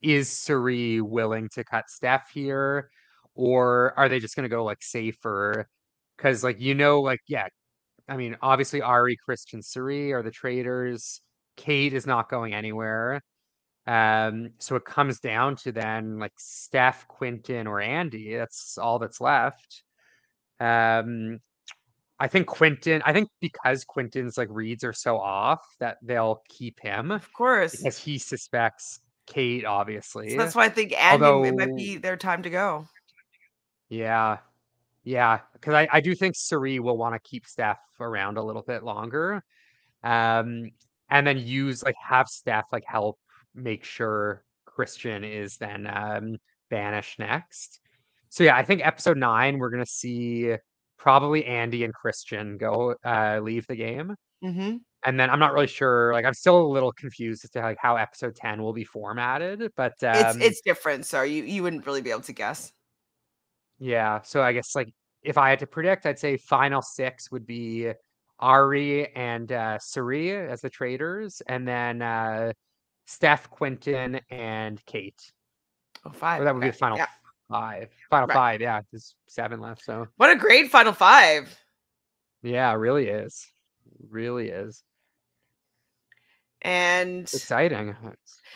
is Cirie willing to cut Steph here, or are they just going to go like safer? Because like, you know, like, yeah, I mean, obviously Arie, Christian, Cirie are the traitors. Kate is not going anywhere. So it comes down to then like Steph, Quentin, or Andy. That's all that's left. I think Quentin, I think because Quentin's like reads are so off that they'll keep him. Of course. Because he suspects Kate, obviously. So that's why I think Andy, it might be their time to go. Yeah. Yeah. Because I do think Cirie will want to keep Steph around a little bit longer. And then use, like, have Steph, like, help make sure Christian is then banished next. So, yeah, I think episode 9, we're going to see probably Andy and Christian go leave the game. Mm-hmm. And then I'm not really sure, like, I'm still a little confused as to like how episode 10 will be formatted, but it's different, so you wouldn't really be able to guess. Yeah, so I guess like if I had to predict, I'd say final 6 would be Arie and Cirie as the traitors, and then Steph, Quentin, and Kate. Oh, 5. Or that would be the final. Yeah. 5. Final 5, yeah. There's 7 left. So what a great final 5. Yeah, it really is. It really is. And exciting.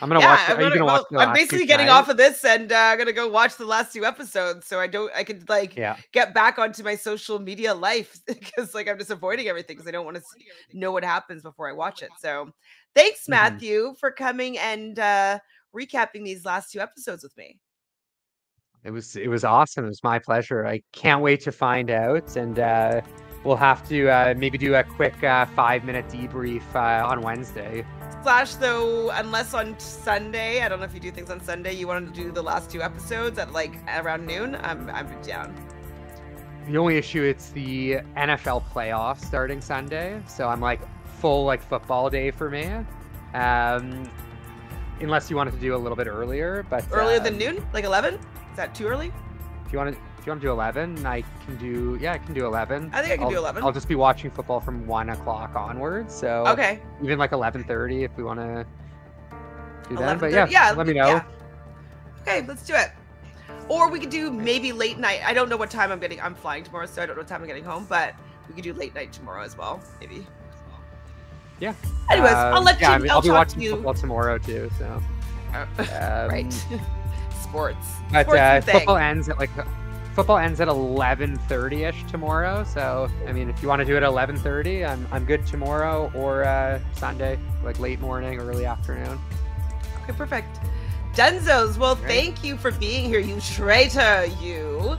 I'm gonna watch. Are you gonna watch? I'm basically getting off of this, and I'm gonna go watch the last 2 episodes, so I could like get back onto my social media life, because like I'm just avoiding everything because I don't want to know what happens before I watch it. So thanks, Matthew, for coming and recapping these last 2 episodes with me. It was awesome. It was my pleasure. I can't wait to find out, and we'll have to maybe do a quick 5-minute debrief on Wednesday. Slash, though, unless on Sunday, I don't know if you do things on Sunday, you want to do the last 2 episodes at like around noon, I'm down. The only issue, it's the NFL playoffs starting Sunday. So I'm like full like football day for me. Unless you wanted to do a little bit earlier. But earlier than noon? Like 11? Is that too early? If you want to... If you want to do 11, I can do, I can do 11. I think I can do 11. I'll just be watching football from 1 o'clock onwards. So okay, even like 11:30 if we want to do that. But yeah, let me know. Yeah. Okay, let's do it. Or we could do maybe late night. I don't know what time I'm getting. I'm flying tomorrow, so I don't know what time I'm getting home. But we could do late night tomorrow as well, maybe. Yeah. Anyways, I'll let you. I mean, I'll be watching football tomorrow too. So right, sports. But football ends at like. Football ends at 11:30ish tomorrow, so I mean, if you want to do it at 11:30, I'm good tomorrow or Sunday, like late morning, early afternoon. Okay, perfect. Dunzos, well, thank you for being here, you traitor, you.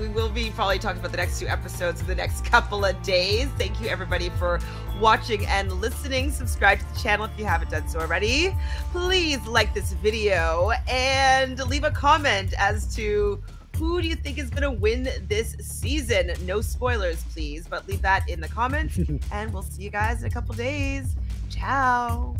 We will be probably talking about the next 2 episodes in the next couple of days. Thank you, everybody, for watching and listening. Subscribe to the channel if you haven't done so already. Please like this video and leave a comment as to who do you think is going to win this season? No spoilers, please, but leave that in the comments, and we'll see you guys in a couple days. Ciao.